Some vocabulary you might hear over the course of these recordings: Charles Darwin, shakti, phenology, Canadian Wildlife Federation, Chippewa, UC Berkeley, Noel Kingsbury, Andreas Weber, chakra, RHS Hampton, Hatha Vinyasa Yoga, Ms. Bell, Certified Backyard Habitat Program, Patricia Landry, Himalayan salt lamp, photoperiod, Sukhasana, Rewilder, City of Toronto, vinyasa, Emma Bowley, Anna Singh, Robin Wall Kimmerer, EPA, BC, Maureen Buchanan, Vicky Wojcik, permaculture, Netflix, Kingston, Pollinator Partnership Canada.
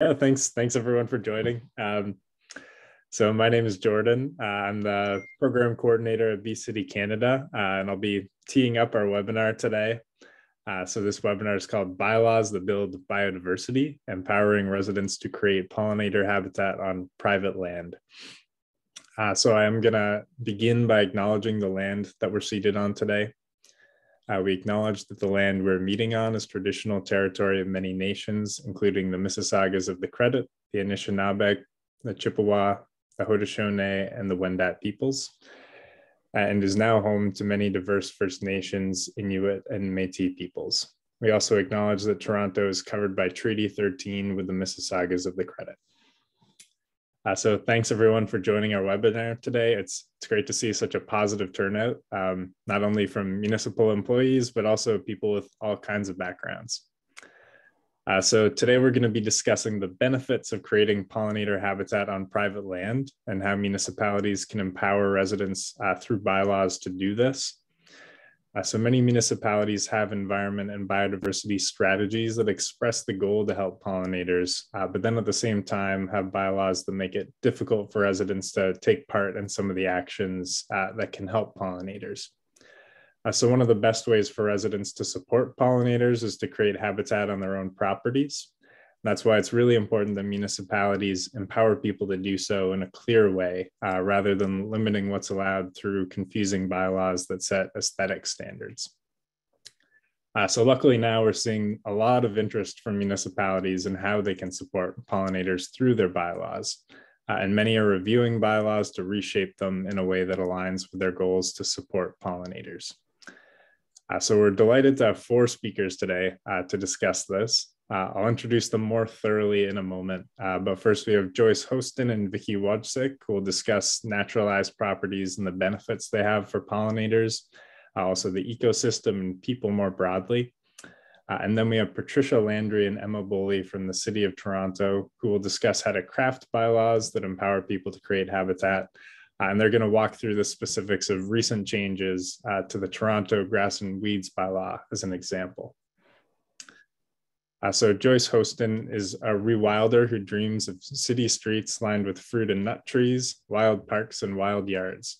Yeah, thanks everyone for joining. So my name is Jordan. I'm the program coordinator at Bee City Canada, and I'll be teeing up our webinar today. So this webinar is called Bylaws That Build Biodiversity, Empowering Residents to Create Pollinator Habitat on Private Land. So I am gonna begin by acknowledging the land that we're seated on today. We acknowledge that the land we're meeting on is traditional territory of many nations, including the Mississaugas of the Credit, the Anishinaabeg, the Chippewa, the Haudenosaunee, and the Wendat peoples, and is now home to many diverse First Nations, Inuit, and Métis peoples. We also acknowledge that Toronto is covered by Treaty 13 with the Mississaugas of the Credit. So thanks everyone for joining our webinar today. It's great to see such a positive turnout, not only from municipal employees, but also people with all kinds of backgrounds. So today we're going to be discussing the benefits of creating pollinator habitat on private land and how municipalities can empower residents through bylaws to do this. So many municipalities have environment and biodiversity strategies that express the goal to help pollinators, but then at the same time have bylaws that make it difficult for residents to take part in some of the actions that can help pollinators. So one of the best ways for residents to support pollinators is to create habitat on their own properties. That's why it's really important that municipalities empower people to do so in a clear way, rather than limiting what's allowed through confusing bylaws that set aesthetic standards. So luckily now we're seeing a lot of interest from municipalities in how they can support pollinators through their bylaws. And many are reviewing bylaws to reshape them in a way that aligns with their goals to support pollinators. So we're delighted to have four speakers today to discuss this. I'll introduce them more thoroughly in a moment, but first we have Joyce Hostyn and Vicky Wojcik, who will discuss naturalized properties and the benefits they have for pollinators, also the ecosystem and people more broadly. And then we have Patricia Landry and Emma Bowley from the City of Toronto, who will discuss how to craft bylaws that empower people to create habitat. And they're going to walk through the specifics of recent changes to the Toronto Grass and Weeds Bylaw as an example. So Joyce Hostyn is a rewilder who dreams of city streets lined with fruit and nut trees, wild parks, and wild yards.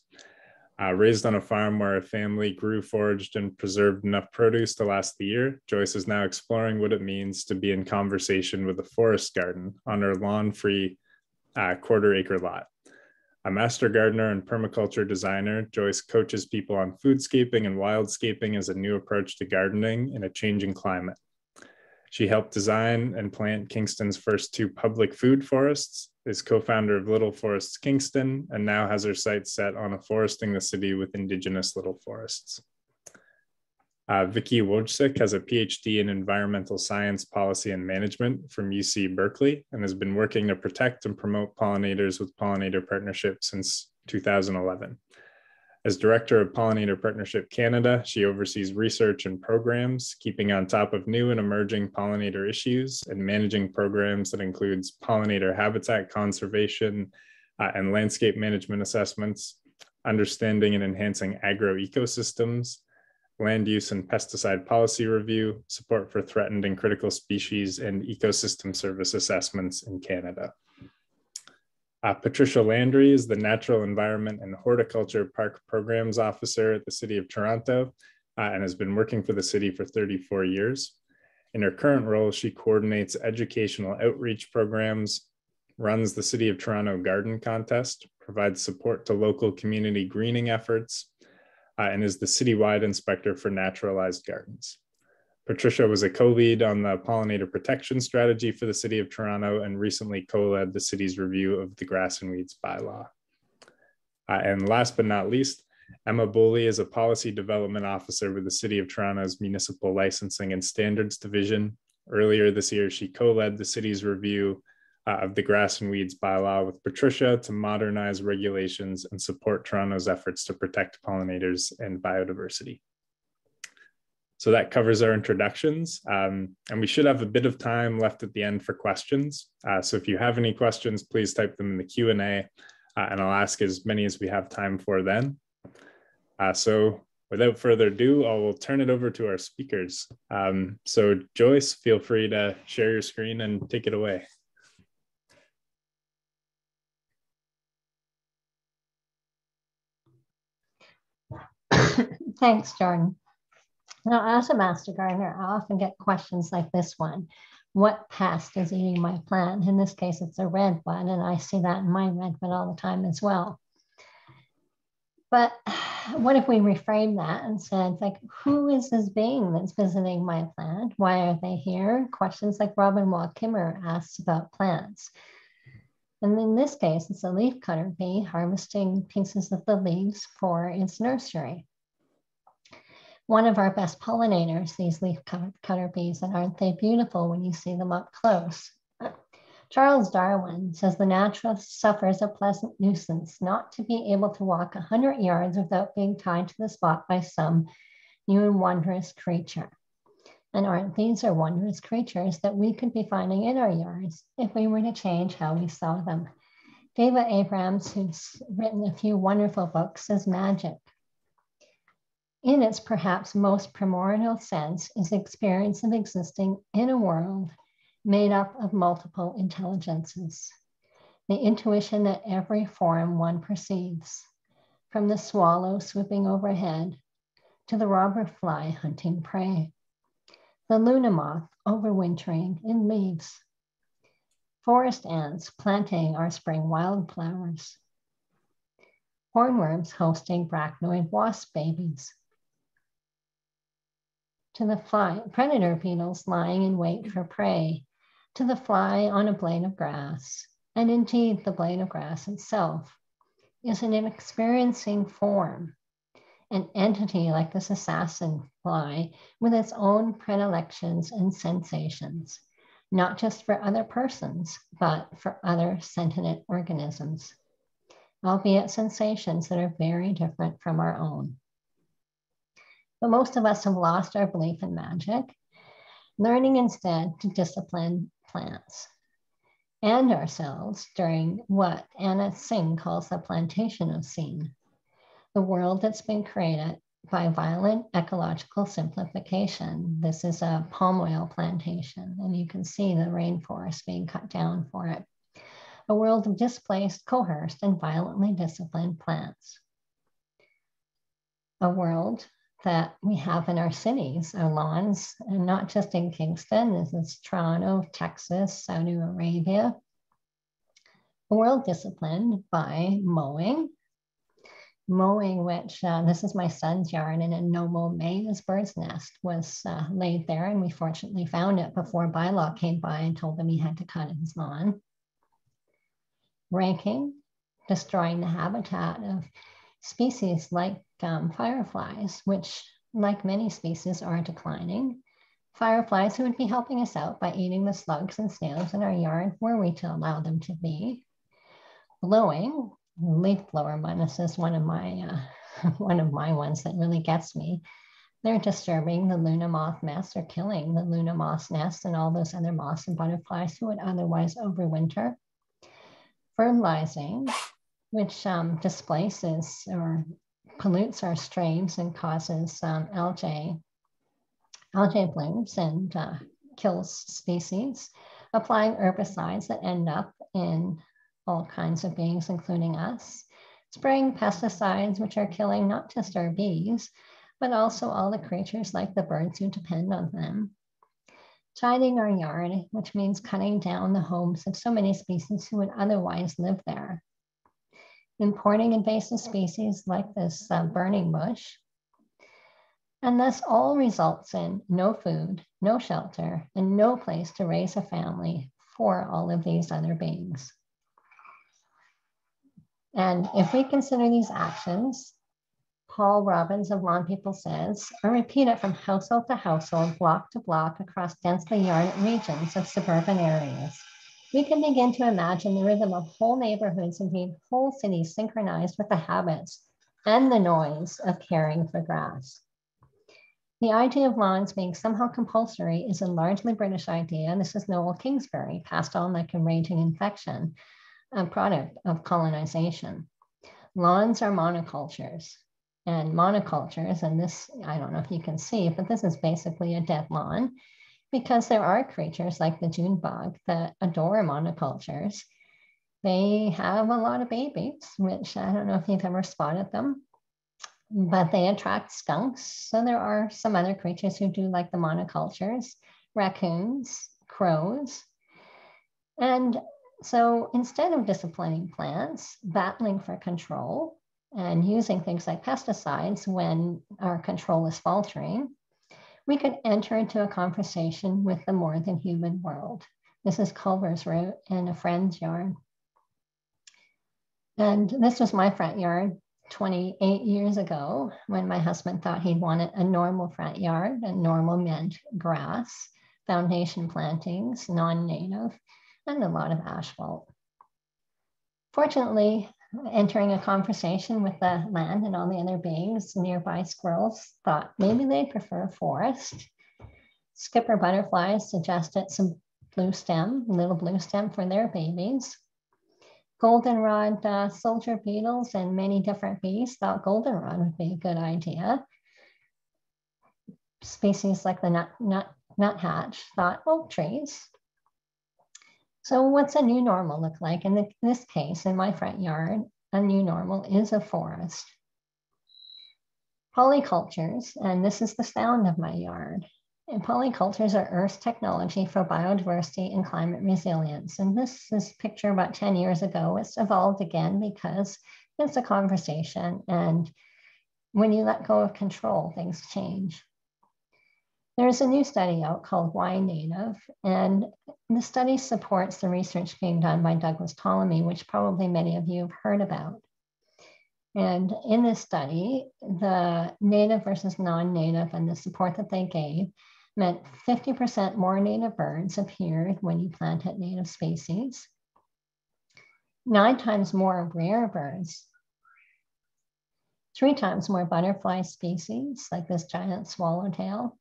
Raised on a farm where her family grew, foraged, and preserved enough produce to last the year, Joyce is now exploring what it means to be in conversation with a forest garden on her lawn-free quarter-acre lot. A master gardener and permaculture designer, Joyce coaches people on foodscaping and wildscaping as a new approach to gardening in a changing climate. She helped design and plant Kingston's first two public food forests, is co-founder of Little Forests Kingston, and now has her sights set on afforesting the city with Indigenous little forests. Vicky Wojcik has a PhD in environmental science, policy, and management from UC Berkeley, and has been working to protect and promote pollinators with Pollinator Partnership since 2011. As Director of Pollinator Partnership Canada, she oversees research and programs, keeping on top of new and emerging pollinator issues and managing programs that includes pollinator habitat conservation and landscape management assessments, understanding and enhancing agro-ecosystems, land use and pesticide policy review, support for threatened and critical species, and ecosystem service assessments in Canada. Patricia Landry is the Natural Environment and Horticulture Park Programs Officer at the City of Toronto and has been working for the city for 34 years. In her current role, she coordinates educational outreach programs, runs the City of Toronto Garden Contest, provides support to local community greening efforts, and is the citywide inspector for naturalized gardens. Patricia was a co-lead on the pollinator protection strategy for the City of Toronto and recently co-led the city's review of the Grass and Weeds Bylaw. And last but not least, Emma Bowley is a policy development officer with the City of Toronto's Municipal Licensing and Standards Division. Earlier this year, she co-led the city's review of the Grass and Weeds Bylaw with Patricia to modernize regulations and support Toronto's efforts to protect pollinators and biodiversity. So that covers our introductions, and we should have a bit of time left at the end for questions. So if you have any questions, please type them in the Q&A, and I'll ask as many as we have time for then. So without further ado, I will turn it over to our speakers. So Joyce, feel free to share your screen and take it away. Thanks, Jordan. Now, as a master gardener, I often get questions like this one. What pest is eating my plant? In this case, it's a red one, and I see that in my redwood all the time as well. But what if we reframe that and said, like, who is this being that's visiting my plant? Why are they here? Questions like Robin Wall Kimmerer asks about plants. And in this case, it's a leafcutter bee harvesting pieces of the leaves for its nursery. One of our best pollinators, these leafcutter bees, and aren't they beautiful when you see them up close? Charles Darwin says the naturalist suffers a pleasant nuisance not to be able to walk 100 yards without being tied to the spot by some new and wondrous creature. And aren't these are wondrous creatures that we could be finding in our yards if we were to change how we saw them? Deva Abrams, who's written a few wonderful books, says magic, in its perhaps most primordial sense, is the experience of existing in a world made up of multiple intelligences, the intuition that every form one perceives, from the swallow swooping overhead to the robber fly hunting prey, the luna moth overwintering in leaves, forest ants planting our spring wildflowers, hornworms hosting brachnoid wasp babies, to the fly predator beetles lying in wait for prey, to the fly on a blade of grass, and indeed the blade of grass itself, is an experiencing form, an entity like this assassin fly with its own predilections and sensations, not just for other persons, but for other sentient organisms, albeit sensations that are very different from our own. But most of us have lost our belief in magic, learning instead to discipline plants and ourselves during what Anna Singh calls the plantationocene, the world that's been created by violent ecological simplification. This is a palm oil plantation, and you can see the rainforest being cut down for it. A world of displaced, coerced, and violently disciplined plants. A world that we have in our cities, our lawns, and not just in Kingston. This is Toronto, Texas, Saudi Arabia. A world disciplined by mowing. Mowing, which this is my son's yard, and in Nomo May, his bird's nest was laid there, and we fortunately found it before bylaw came by and told him he had to cut his lawn. Raking, destroying the habitat of species like fireflies, which, like many species, are declining. Fireflies who would be helping us out by eating the slugs and snails in our yard were we to allow them to be. Blowing, leaf blower minus is one of my ones that really gets me. They're disturbing the luna moth nest, or killing the luna moth nest and all those other moths and butterflies who would otherwise overwinter. Fertilizing, which displaces or pollutes our streams and causes algae blooms and kills species, applying herbicides that end up in all kinds of beings, including us, spraying pesticides, which are killing not just our bees, but also all the creatures like the birds who depend on them, chiding our yard, which means cutting down the homes of so many species who would otherwise live there, importing invasive species like this burning bush. And this all results in no food, no shelter, and no place to raise a family for all of these other beings. And if we consider these actions, Paul Robbins of Lawn People says, are repeated from household to household, block to block, across densely yarded regions of suburban areas. We can begin to imagine the rhythm of whole neighborhoods, indeed whole cities, synchronized with the habits and the noise of caring for grass. The idea of lawns being somehow compulsory is a largely British idea. This is Noel Kingsbury, passed on like a raging infection, a product of colonization. Lawns are monocultures, and monocultures, and this, I don't know if you can see, but this is basically a dead lawn, because there are creatures like the June bug that adore monocultures. They have a lot of babies, which I don't know if you've ever spotted them. but they attract skunks. So there are some other creatures who do like the monocultures, raccoons, crows. And so instead of disciplining plants, battling for control, and using things like pesticides when our control is faltering, we could enter into a conversation with the more than human world. This is Culver's Root in a friend's yard. And this was my front yard 28 years ago when my husband thought he wanted a normal front yard, a normal meant grass, foundation plantings, non-native, and a lot of asphalt. Fortunately, entering a conversation with the land and all the other beings, nearby squirrels thought maybe they prefer forest. Skipper butterflies suggested some blue stem, little blue stem for their babies. Goldenrod soldier beetles and many different bees thought goldenrod would be a good idea. Species like the nuthatch thought oak trees. So what's a new normal look like? In this case, in my front yard, a new normal is a forest. Polycultures, and this is the sound of my yard. And polycultures are Earth's technology for biodiversity and climate resilience. And this is a picture about 10 years ago. It's evolved again because it's a conversation. And when you let go of control, things change. There's a new study out called Why Native, and the study supports the research being done by Douglas Tallamy, which probably many of you have heard about. And in this study, the native versus non-native and the support that they gave meant 50% more native birds appeared when you planted native species, 9 times more rare birds, 3 times more butterfly species, like this giant swallowtail,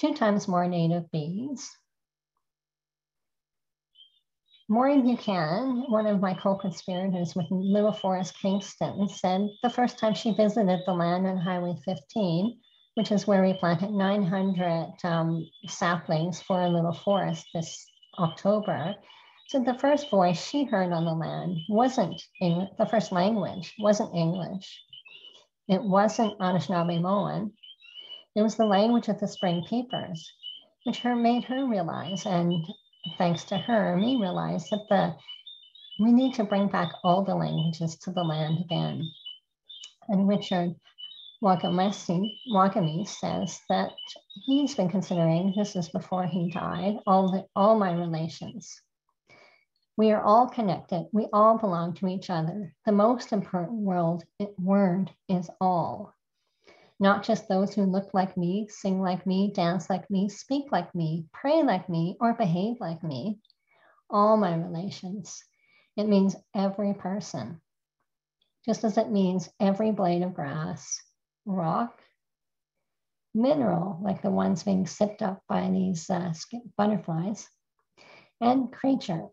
2 times more native bees. Maureen Buchanan, one of my co-conspirators with Little Forests Kingston, said the first time she visited the land on Highway 15, which is where we planted 900 saplings for a little forest this October, said the first voice she heard on the land wasn't, the first language wasn't English. It wasn't Anishinaabeg Moan. It was the language of the spring peepers, which made her realize, and thanks to her, me realize that we need to bring back all the languages to the land again. And Richard Wagamese says that he's been considering, this is before he died, all my relations. We are all connected. We all belong to each other. The most important word is all. Not just those who look like me, sing like me, dance like me, speak like me, pray like me, or behave like me. All my relations. It means every person. Just as it means every blade of grass, rock, mineral, like the ones being sipped up by these butterflies, and creature.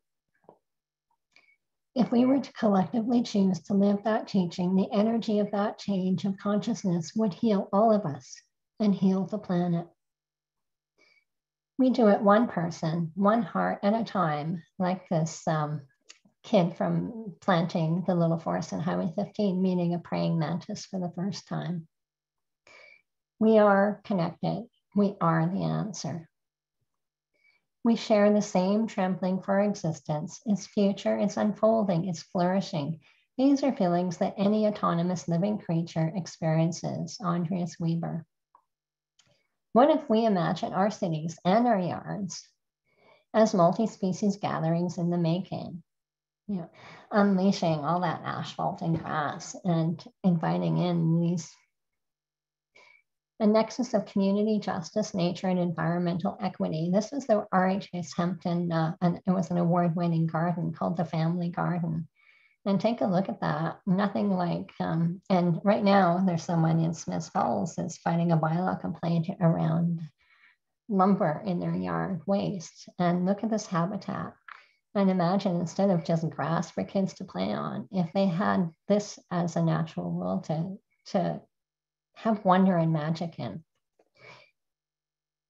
If we were to collectively choose to live that teaching, the energy of that change of consciousness would heal all of us and heal the planet. We do it one person, one heart at a time, like this kid from planting the little forest on Highway 15, meeting a praying mantis for the first time. We are connected. We are the answer. We share the same trembling for existence, its future, its unfolding, its flourishing. These are feelings that any autonomous living creature experiences, Andreas Weber. What if we imagine our cities and our yards as multi-species gatherings in the making? You know, unleashing all that asphalt and grass and inviting in these a nexus of community justice, nature, and environmental equity. This was the RHS Hampton, and it was an award-winning garden called the Family Garden. And take a look at that. Nothing like, and right now there's someone in Smiths Falls that's fighting a bylaw complaint around lumber in their yard waste. And look at this habitat. And imagine instead of just grass for kids to play on, if they had this as a natural world to have wonder and magic in.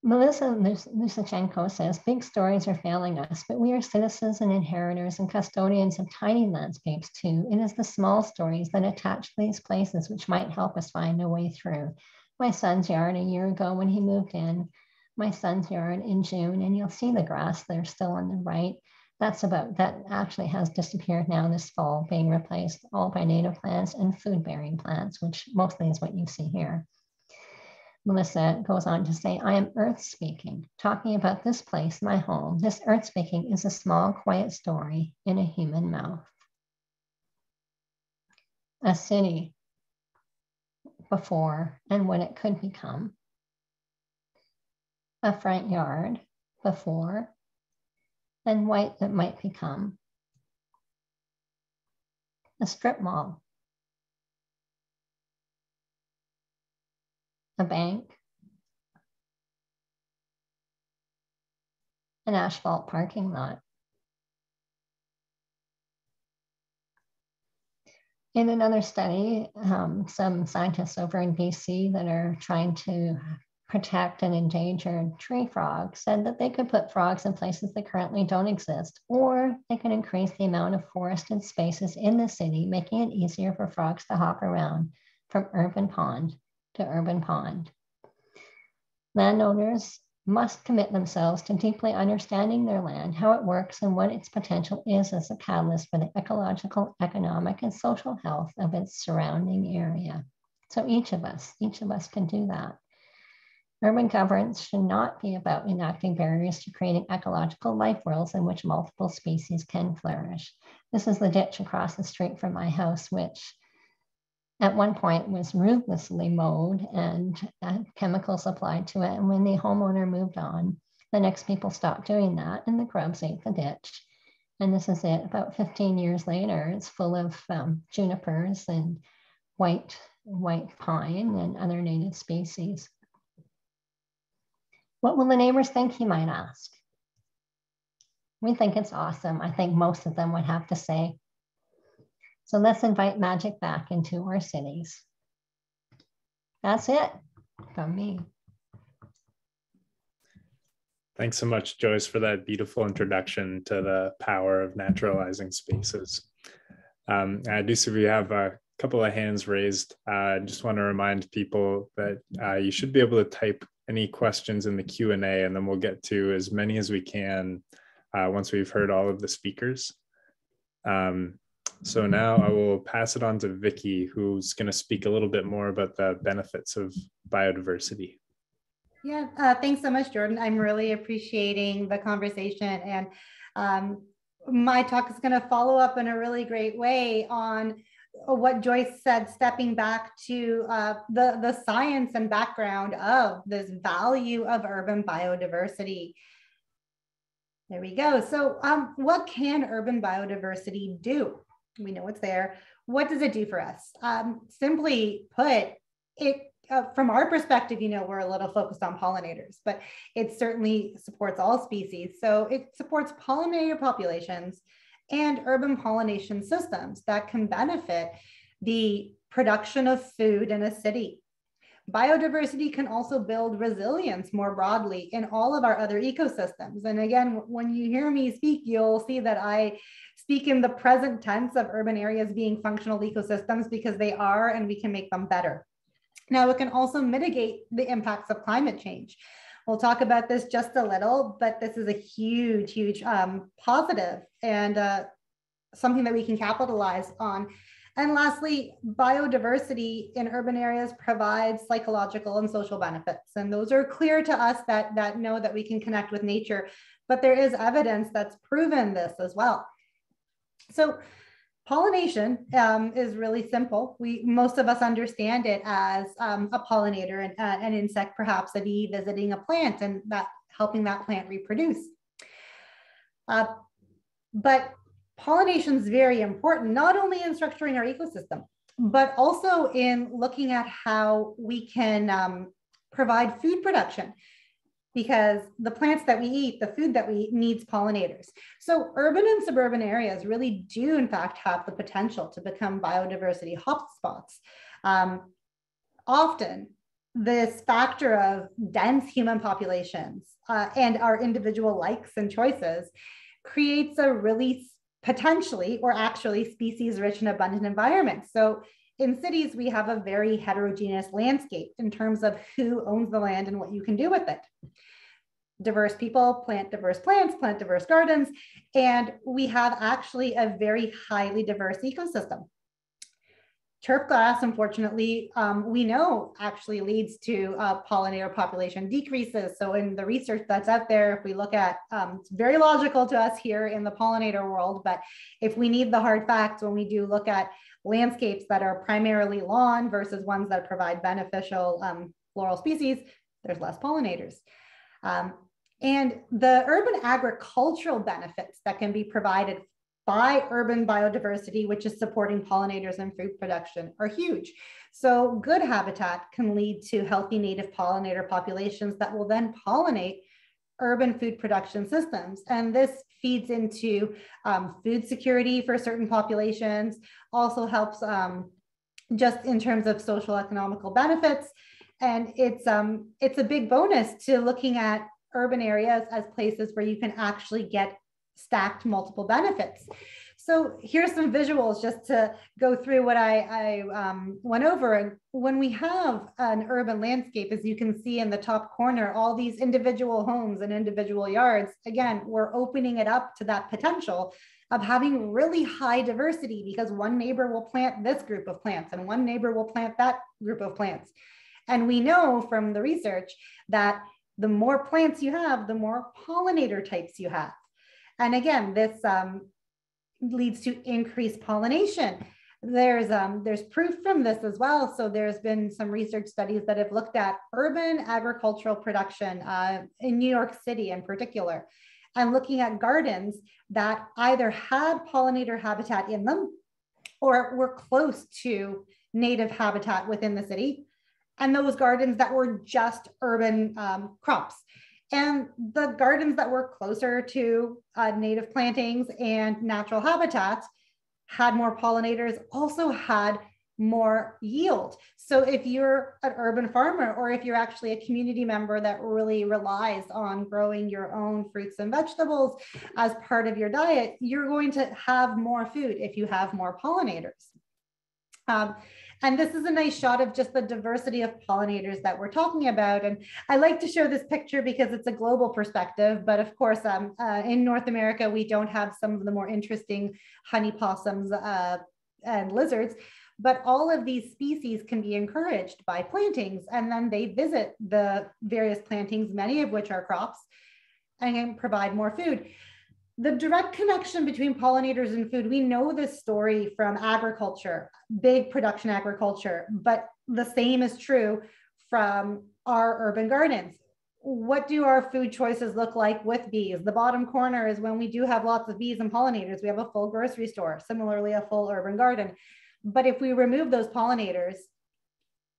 Melissa Lusachenko says, big stories are failing us, but we are citizens and inheritors and custodians of tiny landscapes too. It is the small stories that attach to these places which might help us find a way through. My son's yard a year ago when he moved in, my son's yard in June, and you'll see the grass there still on the right. That actually has disappeared now this fall, being replaced all by native plants and food-bearing plants, which mostly is what you see here. Melissa goes on to say, I am earth speaking, talking about this place, my home. This earth speaking is a small, quiet story in a human mouth. A city before and what it could become. A front yard before and what it might become. A strip mall. A bank, an asphalt parking lot. In another study, some scientists over in BC that are trying to protect and endangered tree frogs said that they could put frogs in places that currently don't exist, or they could increase the amount of forested spaces in the city, making it easier for frogs to hop around from urban pond to urban pond. Landowners must commit themselves to deeply understanding their land, how it works, and what its potential is as a catalyst for the ecological, economic, and social health of its surrounding area. So each of us can do that. Urban governance should not be about enacting barriers to creating ecological life worlds in which multiple species can flourish. This is the ditch across the street from my house, which at one point was ruthlessly mowed and chemicals applied to it. And when the homeowner moved on, the next people stopped doing that and the grubs ate the ditch. And this is it, about 15 years later, it's full of junipers and white pine and other native species. What will the neighbors think, you might ask? We think it's awesome. I think most of them would have to say, so let's invite magic back into our cities. That's it from me. Thanks so much, Joyce, for that beautiful introduction to the power of naturalizing spaces. I do see we have a couple of hands raised. I just want to remind people that you should be able to type any questions in the Q&A, and then we'll get to as many as we can once we've heard all of the speakers. So now I will pass it on to Vicky, who's going to speak a little bit more about the benefits of biodiversity. Yeah, thanks so much, Jordan. I'm really appreciating the conversation, and my talk is going to follow up in a really great way on what Joyce said, stepping back to the science and background of this value of urban biodiversity. There we go. So what can urban biodiversity do? We know it's there. What does it do for us? Simply put, it from our perspective, you know, we're a little focused on pollinators, but it certainly supports all species. So it supports pollinator populations and urban pollination systems that can benefit the production of food in a city. Biodiversity can also build resilience more broadly in all of our other ecosystems. And again, when you hear me speak, you'll see that I speak in the present tense of urban areas being functional ecosystems, because they are, and we can make them better. Now, it can also mitigate the impacts of climate change. We'll talk about this just a little, but this is a huge, huge positive and something that we can capitalize on. And lastly, biodiversity in urban areas provides psychological and social benefits. And those are clear to us that know that we can connect with nature, but there is evidence that's proven this as well. So pollination is really simple. Most of us understand it as a pollinator and an insect, perhaps a bee visiting a plant and helping that plant reproduce. But pollination is very important, not only in structuring our ecosystem, but also in looking at how we can provide food production, because the plants that we eat, the food that we eat needs pollinators. So urban and suburban areas really do, in fact, have the potential to become biodiversity hotspots. Often this factor of dense human populations and our individual likes and choices creates a really potentially or actually species-rich and abundant environment. So in cities, we have a very heterogeneous landscape in terms of who owns the land and what you can do with it. Diverse people plant diverse plants, plant diverse gardens, and we have actually a very highly diverse ecosystem. Turf grass, unfortunately, we know actually leads to pollinator population decreases. So in the research that's out there, if we look at, it's very logical to us here in the pollinator world, but if we need the hard facts, when we do look at landscapes that are primarily lawn versus ones that provide beneficial floral species, there's less pollinators. And the urban agricultural benefits that can be provided by urban biodiversity, which is supporting pollinators and food production, are huge. So good habitat can lead to healthy native pollinator populations that will then pollinate urban food production systems. And this feeds into food security for certain populations, also helps just in terms of social economical benefits. And it's a big bonus to looking at urban areas as places where you can actually get stacked multiple benefits. So here's some visuals just to go through what I went over. And when we have an urban landscape, as you can see in the top corner, all these individual homes and individual yards, again, we're opening it up to that potential of having really high diversity, because one neighbor will plant this group of plants and one neighbor will plant that group of plants. And we know from the research that the more plants you have, the more pollinator types you have. And again, this leads to increased pollination. There's proof from this as well. So there's been some research studies that have looked at urban agricultural production in New York City in particular, and looking at gardens that either had pollinator habitat in them or were close to native habitat within the city, and those gardens that were just urban crops. And the gardens that were closer to native plantings and natural habitats had more pollinators, also had more yield. So if you're an urban farmer, or if you're actually a community member that really relies on growing your own fruits and vegetables as part of your diet, you're going to have more food if you have more pollinators. And this is a nice shot of just the diversity of pollinators that we're talking about. And I like to show this picture because it's a global perspective, but of course, in North America, we don't have some of the more interesting honey possums and lizards, but all of these species can be encouraged by plantings. And then they visit the various plantings, many of which are crops, and can provide more food. The direct connection between pollinators and food, we know this story from agriculture, big production agriculture, but the same is true from our urban gardens. What do our food choices look like with bees? The bottom corner is when we do have lots of bees and pollinators, we have a full grocery store, similarly a full urban garden. But if we remove those pollinators,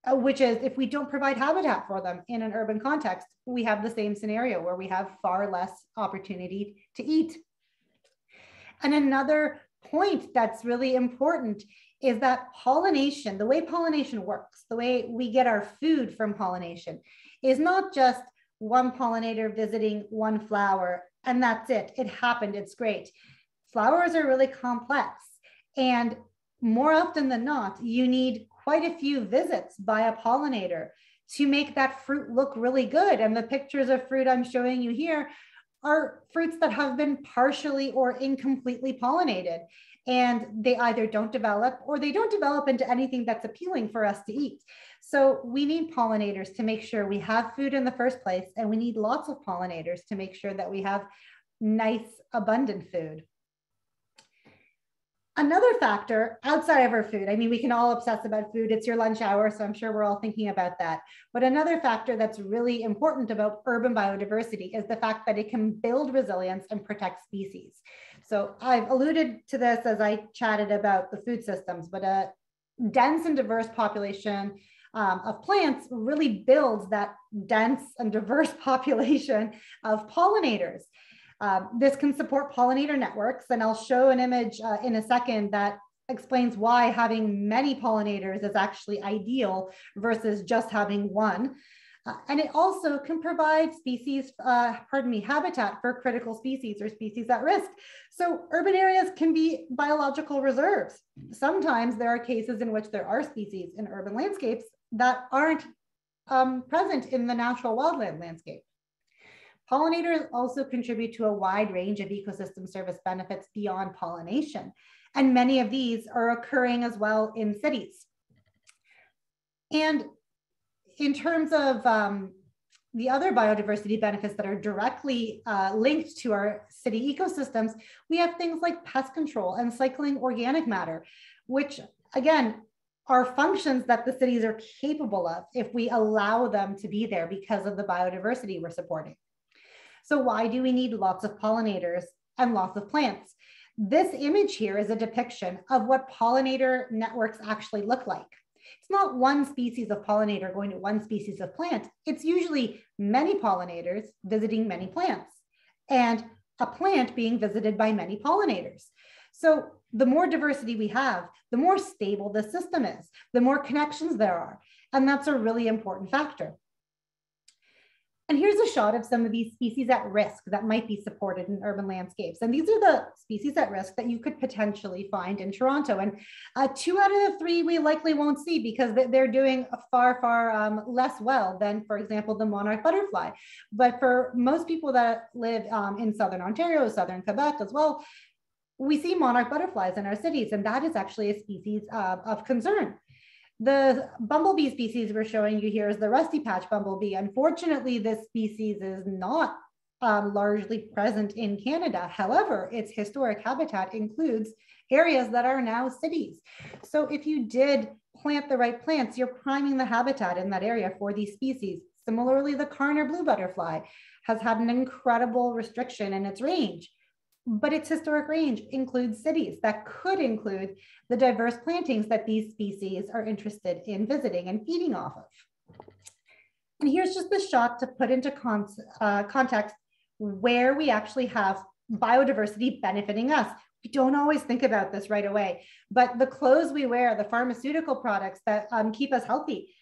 which is if we don't provide habitat for them in an urban context, we have the same scenario where we have far less opportunity to eat. And another point that's really important is that pollination, the way pollination works, the way we get our food from pollination, is not just one pollinator visiting one flower and that's it. It happened, it's great. Flowers are really complex, and more often than not, you need quite a few visits by a pollinator to make that fruit look really good. And the pictures of fruit I'm showing you here are fruits that have been partially or incompletely pollinated, and they either don't develop or they don't develop into anything that's appealing for us to eat. So we need pollinators to make sure we have food in the first place, and we need lots of pollinators to make sure that we have nice, abundant food. Another factor outside of our food, I mean, we can all obsess about food. It's your lunch hour, so I'm sure we're all thinking about that. But another factor that's really important about urban biodiversity is the fact that it can build resilience and protect species. So I've alluded to this as I chatted about the food systems, but a dense and diverse population of plants really builds that dense and diverse population of pollinators. This can support pollinator networks, and I'll show an image in a second that explains why having many pollinators is actually ideal versus just having one. And it also can provide species, habitat for critical species or species at risk. So urban areas can be biological reserves. Sometimes there are cases in which there are species in urban landscapes that aren't present in the natural wildland landscape. Pollinators also contribute to a wide range of ecosystem service benefits beyond pollination. And many of these are occurring as well in cities. And in terms of the other biodiversity benefits that are directly linked to our city ecosystems, we have things like pest control and cycling organic matter, which again, are functions that the cities are capable of if we allow them to be there because of the biodiversity we're supporting. So why do we need lots of pollinators and lots of plants? This image here is a depiction of what pollinator networks actually look like. It's not one species of pollinator going to one species of plant. It's usually many pollinators visiting many plants and a plant being visited by many pollinators. So the more diversity we have, the more stable the system is, the more connections there are. And that's a really important factor. And here's a shot of some of these species at risk that might be supported in urban landscapes. And these are the species at risk that you could potentially find in Toronto. And 2 out of 3 we likely won't see because they're doing far, far less well than, for example, the monarch butterfly. But for most people that live in Southern Ontario, Southern Quebec as well, we see monarch butterflies in our cities, and that is actually a species of concern. The bumblebee species we're showing you here is the rusty patch bumblebee. Unfortunately, this species is not largely present in Canada. However, its historic habitat includes areas that are now cities. So if you did plant the right plants, you're priming the habitat in that area for these species. Similarly, the Carner blue butterfly has had an incredible restriction in its range, but its historic range includes cities that could include the diverse plantings that these species are interested in visiting and feeding off of. And here's just the shot to put into context where we actually have biodiversity benefiting us. We don't always think about this right away, but the clothes we wear, the pharmaceutical products that keep us healthy,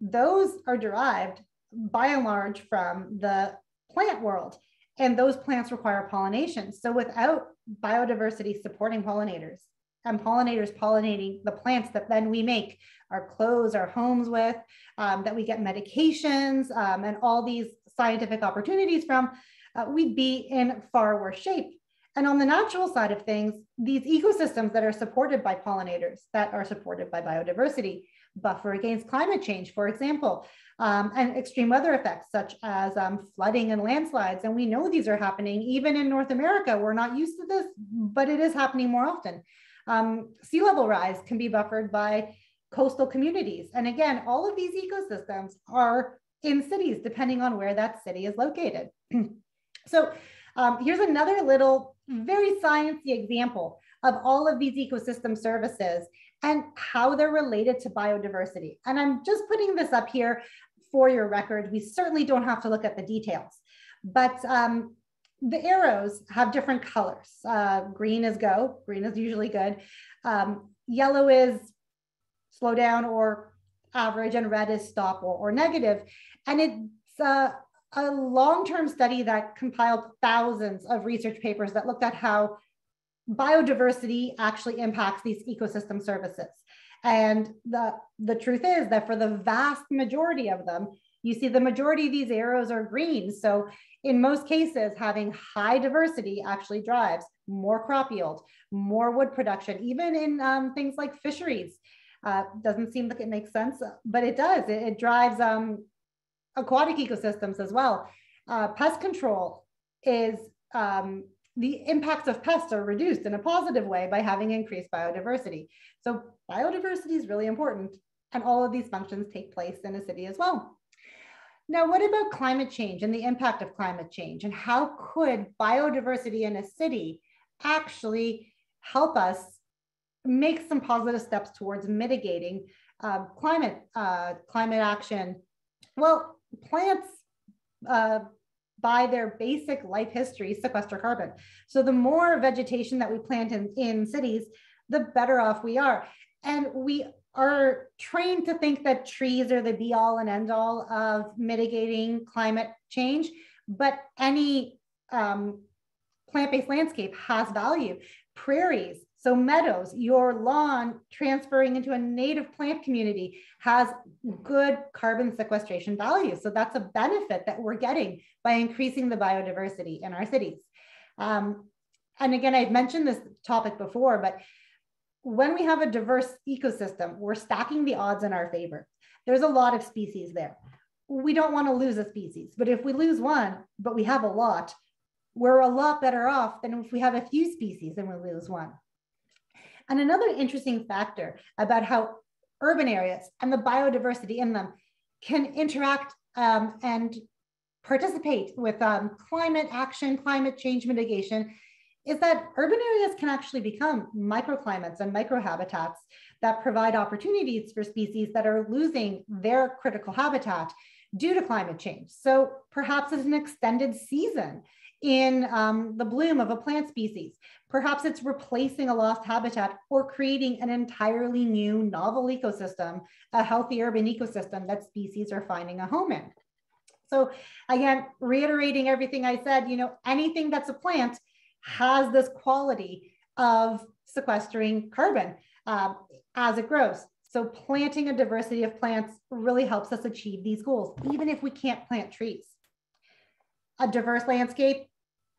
those are derived by and large from the plant world. And those plants require pollination. So without biodiversity supporting pollinators and pollinators pollinating the plants that then we make our clothes, our homes with, that we get medications and all these scientific opportunities from, we'd be in far worse shape. And on the natural side of things, these ecosystems that are supported by pollinators, that are supported by biodiversity, buffer against climate change, for example, and extreme weather effects such as flooding and landslides. And we know these are happening even in North America. We're not used to this, but it is happening more often. Sea level rise can be buffered by coastal communities. And again, all of these ecosystems are in cities, depending on where that city is located. So here's another little, very sciencey example of all of these ecosystem services and how they're related to biodiversity. And I'm just putting this up here for your record. We certainly don't have to look at the details, but the arrows have different colors. Green is go, green is usually good. Yellow is slow down or average, and red is stop or negative. And it's a long-term study that compiled thousands of research papers that looked at how biodiversity actually impacts these ecosystem services. And the truth is that for the vast majority of them, you see the majority of these arrows are green. So in most cases, having high diversity actually drives more crop yield, more wood production, even in things like fisheries. Doesn't seem like it makes sense, but it does. It drives aquatic ecosystems as well. Pest control is, the impacts of pests are reduced in a positive way by having increased biodiversity. So biodiversity is really important, and all of these functions take place in a city as well. Now, what about climate change and the impact of climate change, and how could biodiversity in a city actually help us make some positive steps towards mitigating climate action? Well, plants, by their basic life history, sequester carbon. So the more vegetation that we plant in cities, the better off we are. And we are trained to think that trees are the be all and end all of mitigating climate change, but any plant-based landscape has value. Prairies, so meadows, your lawn transferring into a native plant community has good carbon sequestration value. So that's a benefit that we're getting by increasing the biodiversity in our cities. And again, I've mentioned this topic before, but when we have a diverse ecosystem, we're stacking the odds in our favor. There's a lot of species there. We don't want to lose a species, but if we lose one, but we have a lot, we're a lot better off than if we have a few species and we lose one. And another interesting factor about how urban areas and the biodiversity in them can interact and participate with climate action, climate change mitigation, is that urban areas can actually become microclimates and microhabitats that provide opportunities for species that are losing their critical habitat due to climate change. So perhaps it's an extended season in the bloom of a plant species. Perhaps it's replacing a lost habitat or creating an entirely new novel ecosystem, a healthy urban ecosystem that species are finding a home in. So again, reiterating everything I said, you know, anything that's a plant has this quality of sequestering carbon as it grows. So planting a diversity of plants really helps us achieve these goals, even if we can't plant trees. A diverse landscape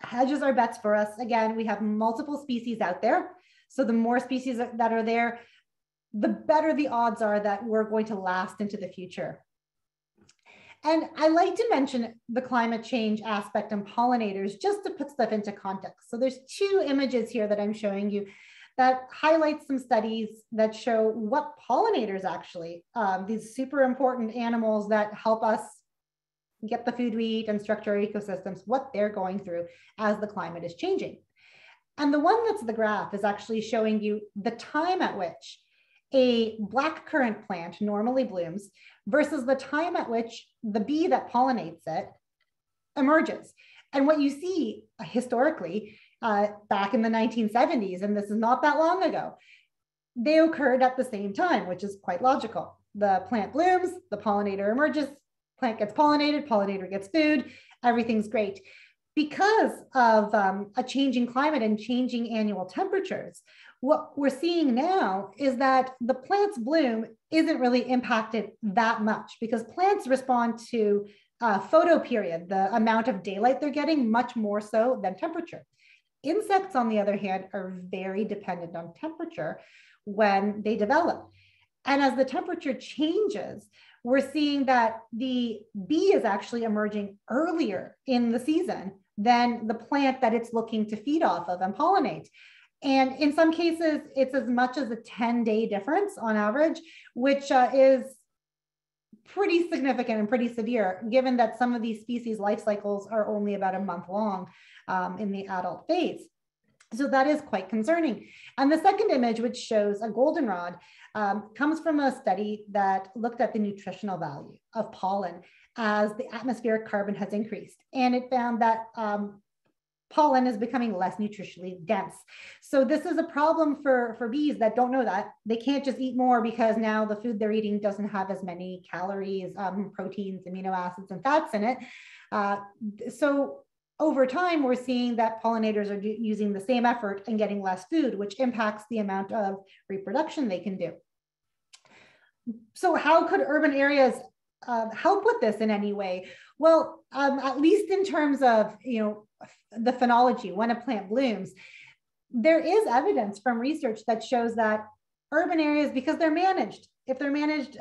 hedges our bets for us. Again, we have multiple species out there. So the more species that are there, the better the odds are that we're going to last into the future. And I like to mention the climate change aspect and pollinators just to put stuff into context. So there's two images here that I'm showing you that highlight some studies that show what pollinators actually, these super important animals that help us get the food we eat and structure our ecosystems, what they're going through as the climate is changing. And the one that's the graph is actually showing you the time at which a blackcurrant plant normally blooms versus the time at which the bee that pollinates it emerges. And what you see historically back in the 1970s, and this is not that long ago, they occurred at the same time, which is quite logical. The plant blooms, the pollinator emerges, plant gets pollinated, pollinator gets food, everything's great. Because of a changing climate and changing annual temperatures, what we're seeing now is that the plant's bloom isn't really impacted that much because plants respond to photoperiod, the amount of daylight they're getting, much more so than temperature. Insects, on the other hand, are very dependent on temperature when they develop. And as the temperature changes, we're seeing that the bee is actually emerging earlier in the season than the plant that it's looking to feed off of and pollinate. And in some cases, it's as much as a 10-day difference on average, which is pretty significant and pretty severe, given that some of these species' life cycles are only about a month long in the adult phase. So that is quite concerning. And the second image, which shows a goldenrod, comes from a study that looked at the nutritional value of pollen as the atmospheric carbon has increased. And it found that pollen is becoming less nutritionally dense. So this is a problem for bees that don't know that. They can't just eat more because now the food they're eating doesn't have as many calories, proteins, amino acids, and fats in it. So over time, we're seeing that pollinators are using the same effort and getting less food, which impacts the amount of reproduction they can do. So how could urban areas help with this in any way? Well, at least in terms of, you know, the phenology, when a plant blooms, there is evidence from research that shows that urban areas, because they're managed, if they're managed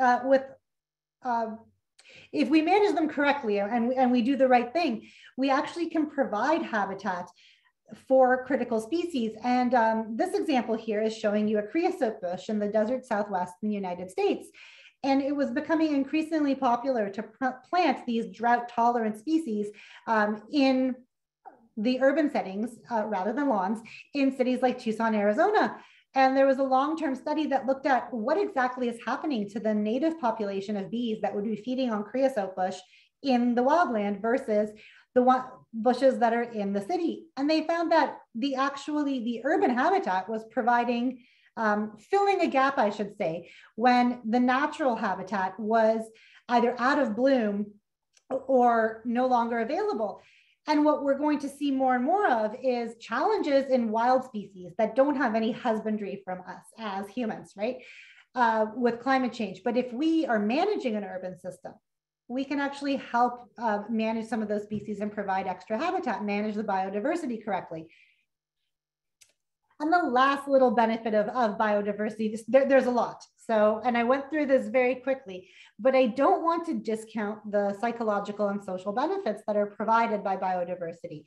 if we manage them correctly and we do the right thing, we actually can provide habitat for critical species. And this example here is showing you a creosote bush in the desert Southwest in the United States. And it was becoming increasingly popular to plant these drought-tolerant species in the urban settings rather than lawns in cities like Tucson, Arizona. And there was a long-term study that looked at what exactly is happening to the native population of bees that would be feeding on creosote bush in the wildland versus the bushes that are in the city. And they found that the urban habitat was providing filling a gap, I should say, when the natural habitat was either out of bloom or no longer available. And what we're going to see more and more of is challenges in wild species that don't have any husbandry from us as humans, right? With climate change. But if we are managing an urban system, we can actually help manage some of those species and provide extra habitat, manage the biodiversity correctly. And the last little benefit of biodiversity, there's a lot. So, and I went through this very quickly, but I don't want to discount the psychological and social benefits that are provided by biodiversity.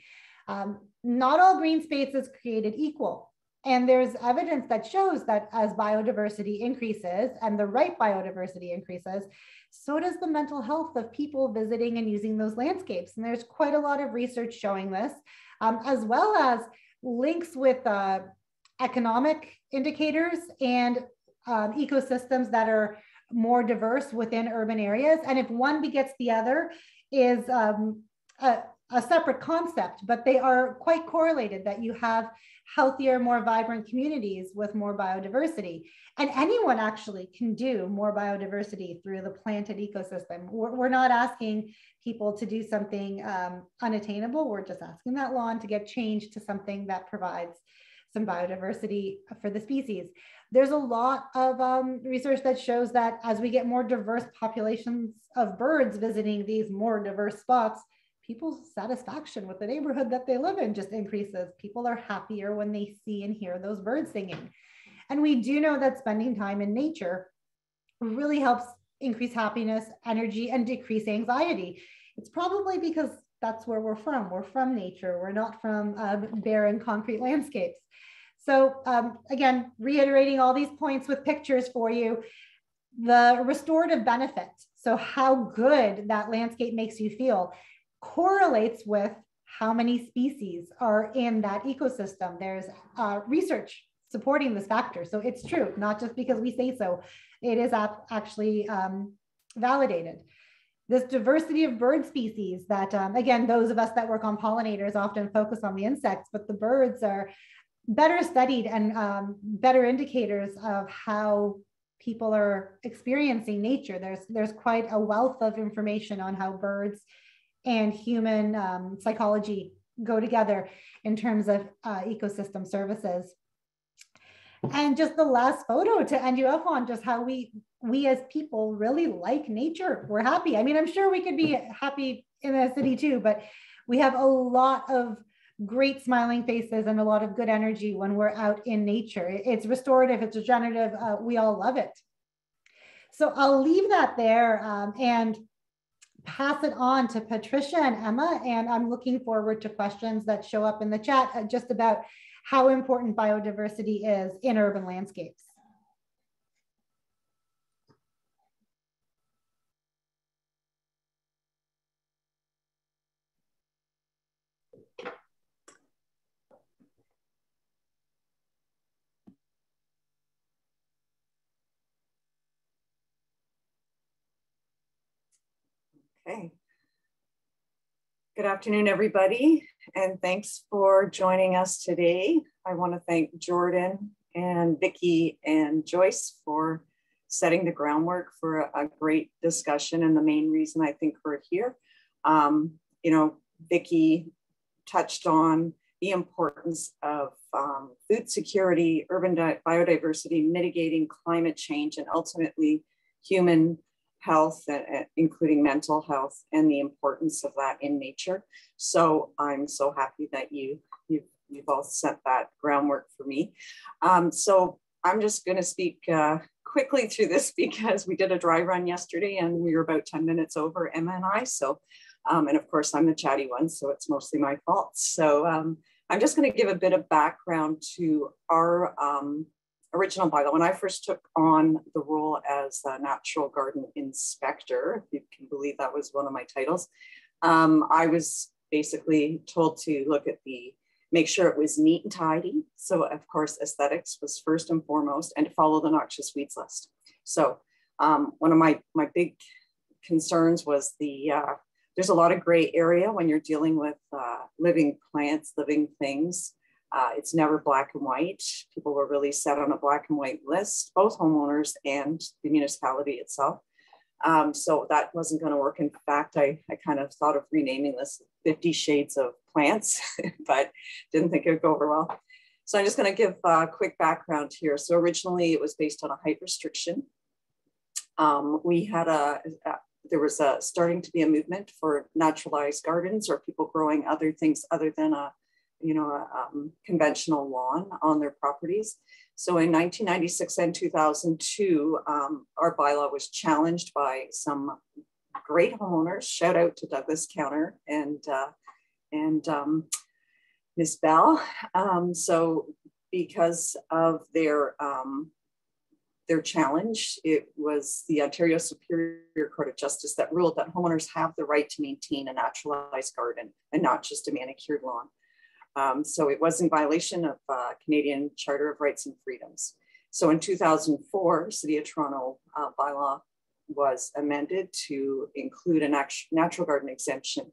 Not all green space is created equal. And there's evidence that shows that as biodiversity increases and the right biodiversity increases, so does the mental health of people visiting and using those landscapes. And there's quite a lot of research showing this, as well as links with economic indicators and ecosystems that are more diverse within urban areas. And if one begets the other is a separate concept, but they are quite correlated, that you have healthier, more vibrant communities with more biodiversity. And anyone actually can do more biodiversity through the planted ecosystem. We're not asking people to do something unattainable. We're just asking that lawn to get changed to something that provides some biodiversity for the species. There's a lot of research that shows that as we get more diverse populations of birds visiting these more diverse spots, people's satisfaction with the neighborhood that they live in just increases. People are happier when they see and hear those birds singing. And we do know that spending time in nature really helps increase happiness, energy, and decrease anxiety. It's probably because that's where we're from. We're from nature. We're not from barren concrete landscapes. So again, reiterating all these points with pictures for you, the restorative benefit. So how good that landscape makes you feel correlates with how many species are in that ecosystem. There's research supporting this factor. So it's true, not just because we say so, it is actually validated. This diversity of bird species that, again, those of us that work on pollinators often focus on the insects, but the birds are better studied and better indicators of how people are experiencing nature. There's quite a wealth of information on how birds and human psychology go together in terms of ecosystem services. And just the last photo to end you up on, just how we as people really like nature. We're happy. I mean, I'm sure we could be happy in a city too, but we have a lot of great smiling faces and a lot of good energy when we're out in nature. It's restorative, it's regenerative, we all love it. So I'll leave that there and pass it on to Patricia and Emma, and I'm looking forward to questions that show up in the chat just about how important biodiversity is in urban landscapes. Okay. Good afternoon, everybody, and thanks for joining us today. I want to thank Jordan and Vicky and Joyce for setting the groundwork for a great discussion, and the main reason I think we're here. You know, Vicky touched on the importance of food security, urban biodiversity, mitigating climate change, and ultimately human health, including mental health, and the importance of that in nature. So I'm so happy that you've all set that groundwork for me. So I'm just going to speak quickly through this because we did a dry run yesterday and we were about 10 minutes over, Emma and I. So, and of course I'm the chatty one, so it's mostly my fault. So I'm just going to give a bit of background to our original bylaw. When I first took on the role as a natural garden inspector, if you can believe that was one of my titles, I was basically told to look at the, make sure it was neat and tidy. So of course, aesthetics was first and foremost, and to follow the noxious weeds list. So one of my big concerns was the, there's a lot of gray area when you're dealing with living plants, living things. It's never black and white. People were really set on a black and white list, both homeowners and the municipality itself. So that wasn't going to work. In fact, I kind of thought of renaming this 50 Shades of Plants, but didn't think it would go over well. So I'm just going to give a quick background here. So originally it was based on a height restriction. We had there was starting to be a movement for naturalized gardens or people growing other things other than a conventional lawn on their properties. So in 1996 and 2002, our bylaw was challenged by some great homeowners. Shout out to Douglas Counter and Ms. Bell. So because of their challenge, it was the Ontario Superior Court of Justice that ruled that homeowners have the right to maintain a naturalized garden and not just a manicured lawn. So it was in violation of Canadian Charter of Rights and Freedoms. So in 2004, City of Toronto bylaw was amended to include a natural garden exemption.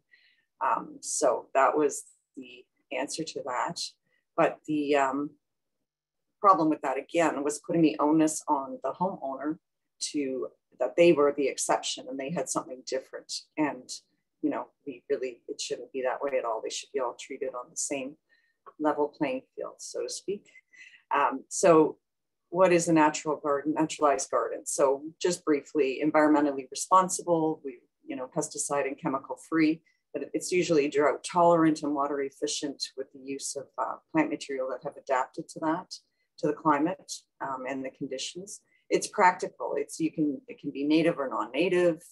So that was the answer to that. But the problem with that again was putting the onus on the homeowner that they were the exception and they had something different. And you know, it shouldn't be that way at all. They should be all treated on the same level playing field, so to speak. So what is a naturalized garden? So just briefly, environmentally responsible, pesticide and chemical free, but it's usually drought tolerant and water efficient with the use of plant material that have adapted to that, to the climate and the conditions. It's practical. It can be native or non-native.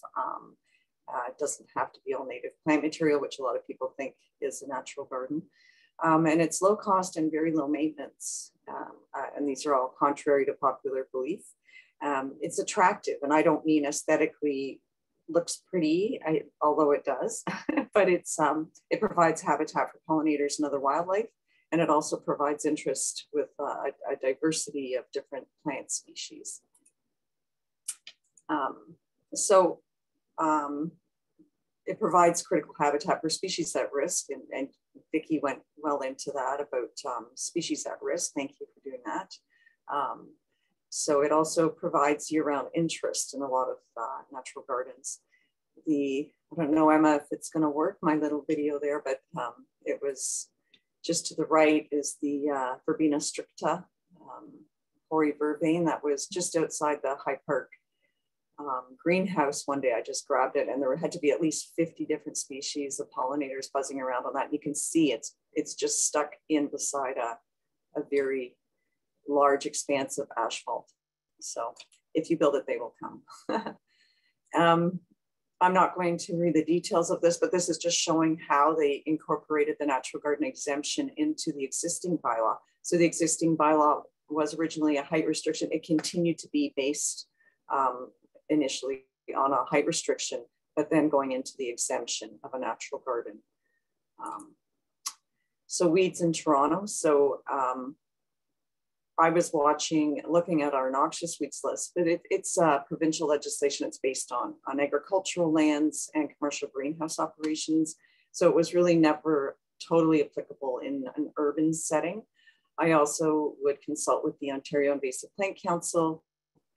It doesn't have to be all native plant material, which a lot of people think is a natural garden. And it's low cost and very low maintenance. And these are all contrary to popular belief. It's attractive, and I don't mean aesthetically looks pretty, although it does, but it provides habitat for pollinators and other wildlife. And it also provides interest with a diversity of different plant species. It provides critical habitat for species at risk, and Vicky went well into that about species at risk. Thank you for doing that. So it also provides year-round interest in a lot of natural gardens. I don't know, Emma, if it's going to work, my little video there, but it was just to the right is the Verbena stricta, hoary vervain that was just outside the High Park greenhouse one day. I just grabbed it and there had to be at least 50 different species of pollinators buzzing around on that. And you can see it's just stuck in beside a very large expanse of asphalt. So if you build it, they will come. I'm not going to read the details of this, but this is just showing how they incorporated the natural garden exemption into the existing bylaw. So the existing bylaw was originally a height restriction. It continued to be based initially on a height restriction, but then going into the exemption of a natural garden. So weeds in Toronto. So I was looking at our noxious weeds list, but it's provincial legislation. It's based on agricultural lands and commercial greenhouse operations. So it was really never totally applicable in an urban setting. I also would consult with the Ontario Invasive Plant Council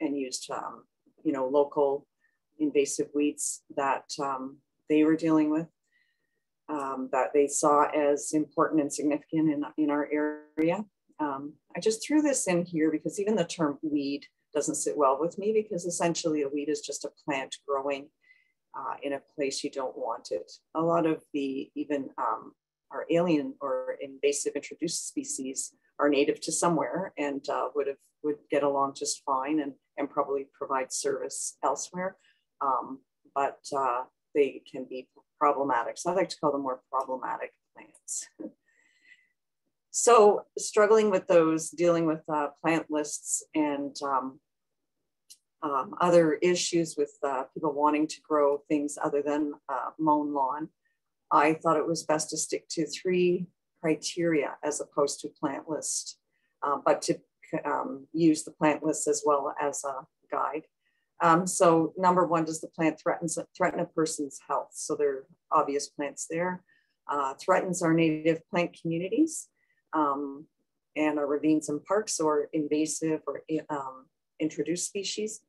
and used local invasive weeds that they were dealing with, that they saw as important and significant in our area. I just threw this in here because even the term weed doesn't sit well with me, because essentially a weed is just a plant growing in a place you don't want it. A lot of our alien or invasive introduced species are native to somewhere and would get along just fine and probably provide service elsewhere, but they can be problematic. So I like to call them more problematic plants. So struggling with those, dealing with plant lists and other issues with people wanting to grow things other than mown lawn, I thought it was best to stick to three criteria as opposed to plant list, but to use the plant list as well as a guide. So number one, does the plant threaten a person's health? So there are obvious plants there. Threatens our native plant communities. and our ravines and parks, or invasive or introduced species?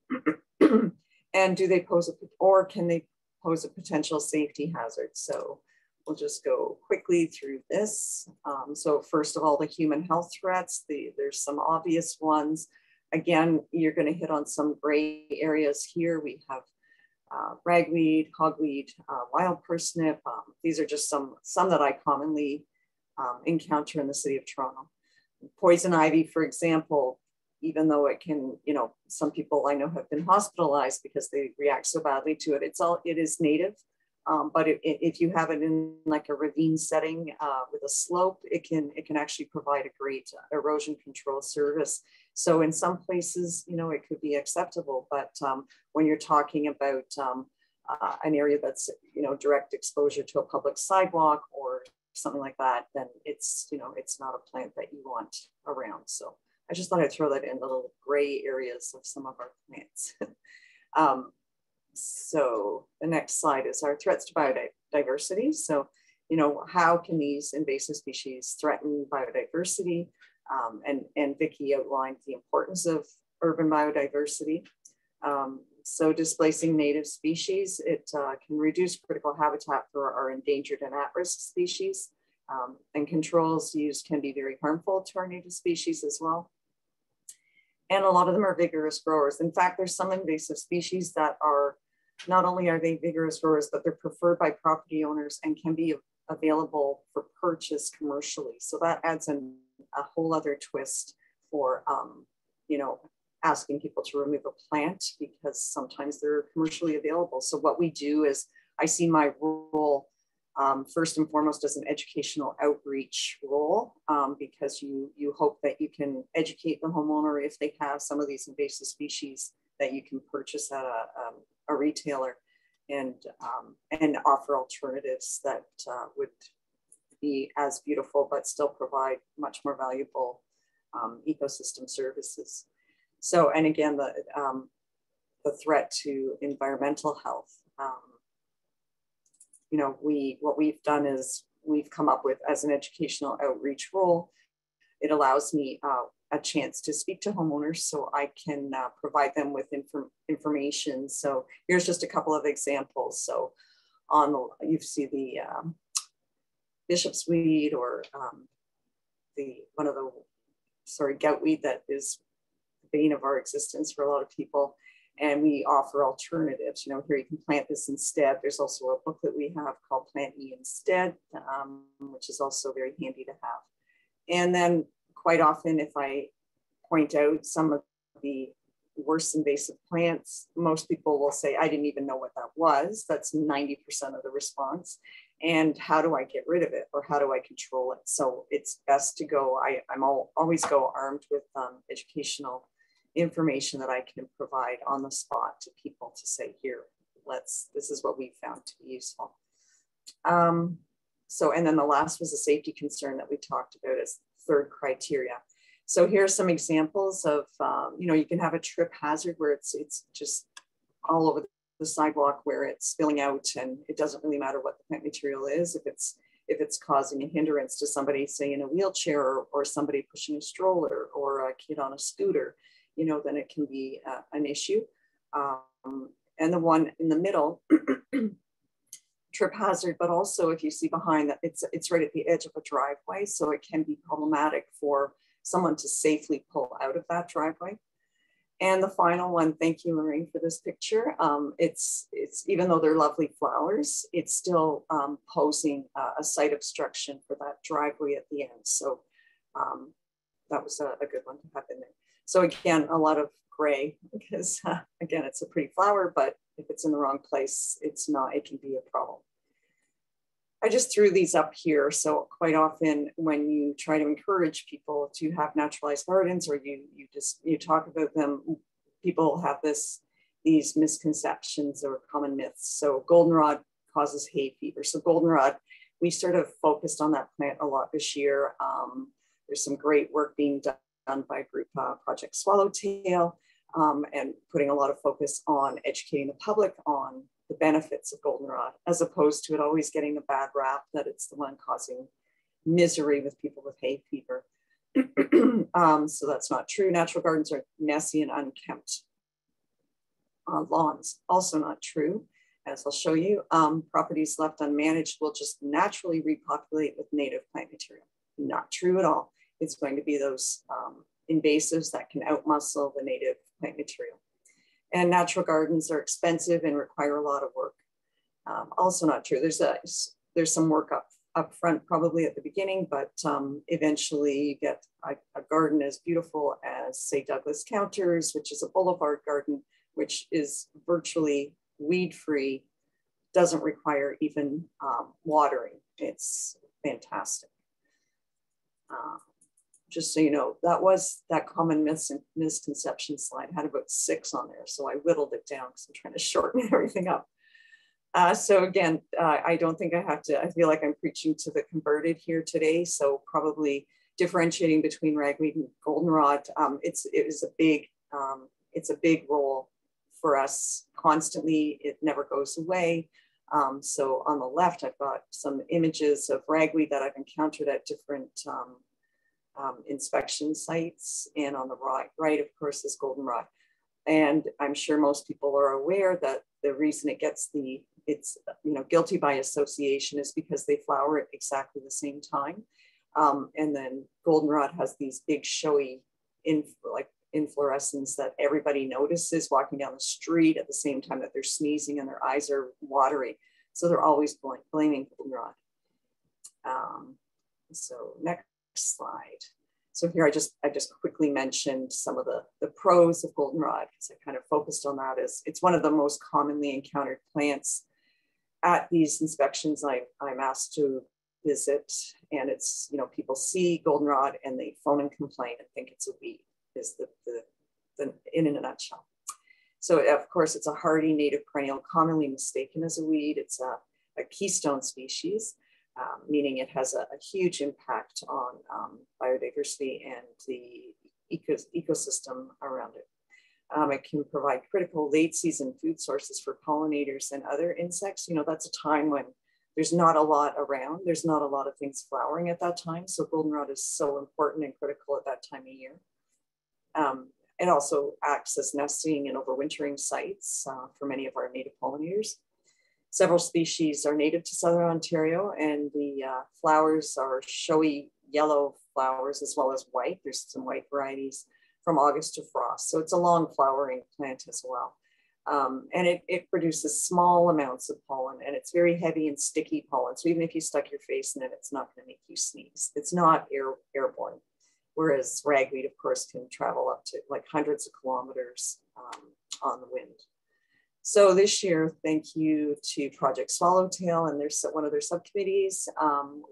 And do they pose, or can they pose a potential safety hazard? So we'll just go quickly through this. So first of all, the human health threats, there's some obvious ones. Again, you're gonna hit on some gray areas here. We have ragweed, hogweed, wild parsnip. These are just some that I commonly encounter in the City of Toronto. Poison ivy, for example, even though it can, you know, some people I know have been hospitalized because they react so badly to it. It is native, but if you have it in like a ravine setting with a slope, it can actually provide a great erosion control service. So in some places, you know, it could be acceptable, but when you're talking about an area that's, you know, direct exposure to a public sidewalk or something like that, then it's, you know, it's not a plant that you want around. So I just thought I'd throw that in the little gray areas of some of our plants. So the next slide is our threats to biodiversity. So, you know, how can these invasive species threaten biodiversity? And Vicky outlined the importance of urban biodiversity. So displacing native species, it can reduce critical habitat for our endangered and at-risk species. And controls used can be very harmful to our native species as well. And a lot of them are vigorous growers. In fact, there's some invasive species that are, not only are they vigorous growers, but they're preferred by property owners and can be available for purchase commercially. So that adds a whole other twist for, you know, asking people to remove a plant, because sometimes they're commercially available. So what we do is, I see my role first and foremost as an educational outreach role, because you hope that you can educate the homeowner if they have some of these invasive species that you can purchase at a retailer, and offer alternatives that would be as beautiful but still provide much more valuable ecosystem services. So, and again, the threat to environmental health. You know, what we've done is we've come up with, as an educational outreach role, it allows me a chance to speak to homeowners, so I can provide them with information. So here's just a couple of examples. So on the, you see the bishop's weed, or goutweed that is the bane of our existence for a lot of people. And we offer alternatives. You know, here you can plant this instead. There's also a booklet we have called Plant E Instead, which is also very handy to have. And then quite often, if I point out some of the worst invasive plants, most people will say, I didn't even know what that was. That's 90% of the response. And how do I get rid of it, or how do I control it? So it's best to go, always go armed with educational information that I can provide on the spot to people to say, here, this is what we found to be useful. So, and then the last was a safety concern that we talked about as third criteria. So here's some examples of, you know, you can have a trip hazard where it's just all over the sidewalk, where it's spilling out, and it doesn't really matter what the plant material is. If it's causing a hindrance to somebody, say in a wheelchair, or somebody pushing a stroller, or a kid on a scooter, you know, then it can be an issue. And the one in the middle, trip hazard, but also if you see behind that, it's right at the edge of a driveway, so it can be problematic for someone to safely pull out of that driveway. And the final one, thank you, Maureen, for this picture. It's even though they're lovely flowers, it's still posing a site obstruction for that driveway at the end. So that was a good one to have in there. So again, a lot of gray, because again, it's a pretty flower, but if it's in the wrong place, it can be a problem. I just threw these up here. So quite often when you try to encourage people to have naturalized gardens, or you talk about them, people have these misconceptions or common myths. So goldenrod causes hay fever. So goldenrod, we sort of focused on that plant a lot this year. There's some great work being done by a group, Project Swallowtail, and putting a lot of focus on educating the public on the benefits of goldenrod, as opposed to it always getting a bad rap that it's the one causing misery with people with hay fever. So that's not true. Natural gardens are messy and unkempt. Lawns, also not true, as I'll show you. Properties left unmanaged will just naturally repopulate with native plant material. Not true at all. It's going to be those invasives that can outmuscle the native plant material. And natural gardens are expensive and require a lot of work. Also not true. There's some work up front probably at the beginning, but eventually you get a garden as beautiful as, say, Douglas Counters, which is a boulevard garden, which is virtually weed-free, doesn't require even watering. It's fantastic. Just so you know, that common misconception slide had about 6 on there, so I whittled it down because I'm trying to shorten everything up. So again, I don't think I have to, I feel like I'm preaching to the converted here today, so probably differentiating between ragweed and goldenrod, it's a big role for us constantly. It never goes away. So on the left, I've got some images of ragweed that I've encountered at different inspection sites. And on the right, of course, is goldenrod. And I'm sure most people are aware that the reason it gets guilty by association is because they flower at exactly the same time. And then goldenrod has these big showy, inflorescence that everybody notices walking down the street at the same time that they're sneezing and their eyes are watery. So they're always blaming goldenrod. So next slide. So here I just quickly mentioned some of the pros of goldenrod because I kind of focused on that as it's one of the most commonly encountered plants at these inspections I'm asked to visit. And it's, you know, people see goldenrod and they phone and complain and think it's a weed. Is the in a nutshell. So of course it's a hardy native perennial commonly mistaken as a weed. It's a keystone species, meaning it has a huge impact on biodiversity and the ecosystem around it. It can provide critical late season food sources for pollinators and other insects. You know, that's a time when there's not a lot around. There's not a lot of things flowering at that time. So goldenrod is so important and critical at that time of year. It also acts as nesting and overwintering sites for many of our native pollinators. Several species are native to Southern Ontario, and the flowers are showy yellow flowers as well as white. There's some white varieties from August to frost. So it's a long flowering plant as well. And it produces small amounts of pollen, and it's very heavy and sticky pollen. So even if you stuck your face in it, it's not going to make you sneeze. It's not airborne. Whereas ragweed, of course, can travel up to like hundreds of kilometers on the wind. So this year, thank you to Project Swallowtail and one of their subcommittees,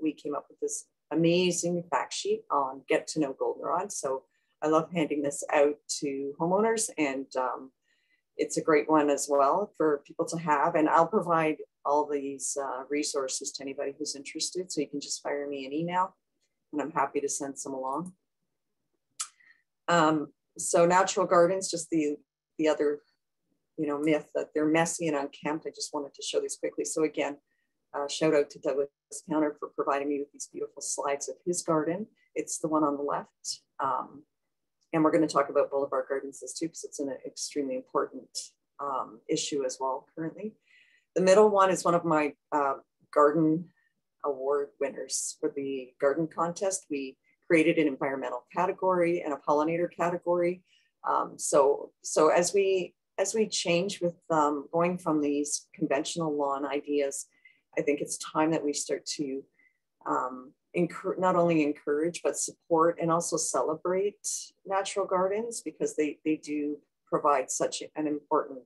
we came up with this amazing fact sheet on get to know goldenrod. So I love handing this out to homeowners, and it's a great one as well for people to have. And I'll provide all these resources to anybody who's interested. So you can just fire me an email and I'm happy to send some along. So natural gardens, just the other, you know, myth that they're messy and unkempt. I just wanted to show these quickly. So again, shout out to Douglas Counter for providing me with these beautiful slides of his garden. It's the one on the left. And we're going to talk about boulevard gardens as too, because it's an extremely important issue as well currently. The middle one is one of my garden award winners for the garden contest. We created an environmental category and a pollinator category. So as we change with going from these conventional lawn ideas, I think it's time that we start to not only encourage, but support and also celebrate natural gardens, because they do provide such an important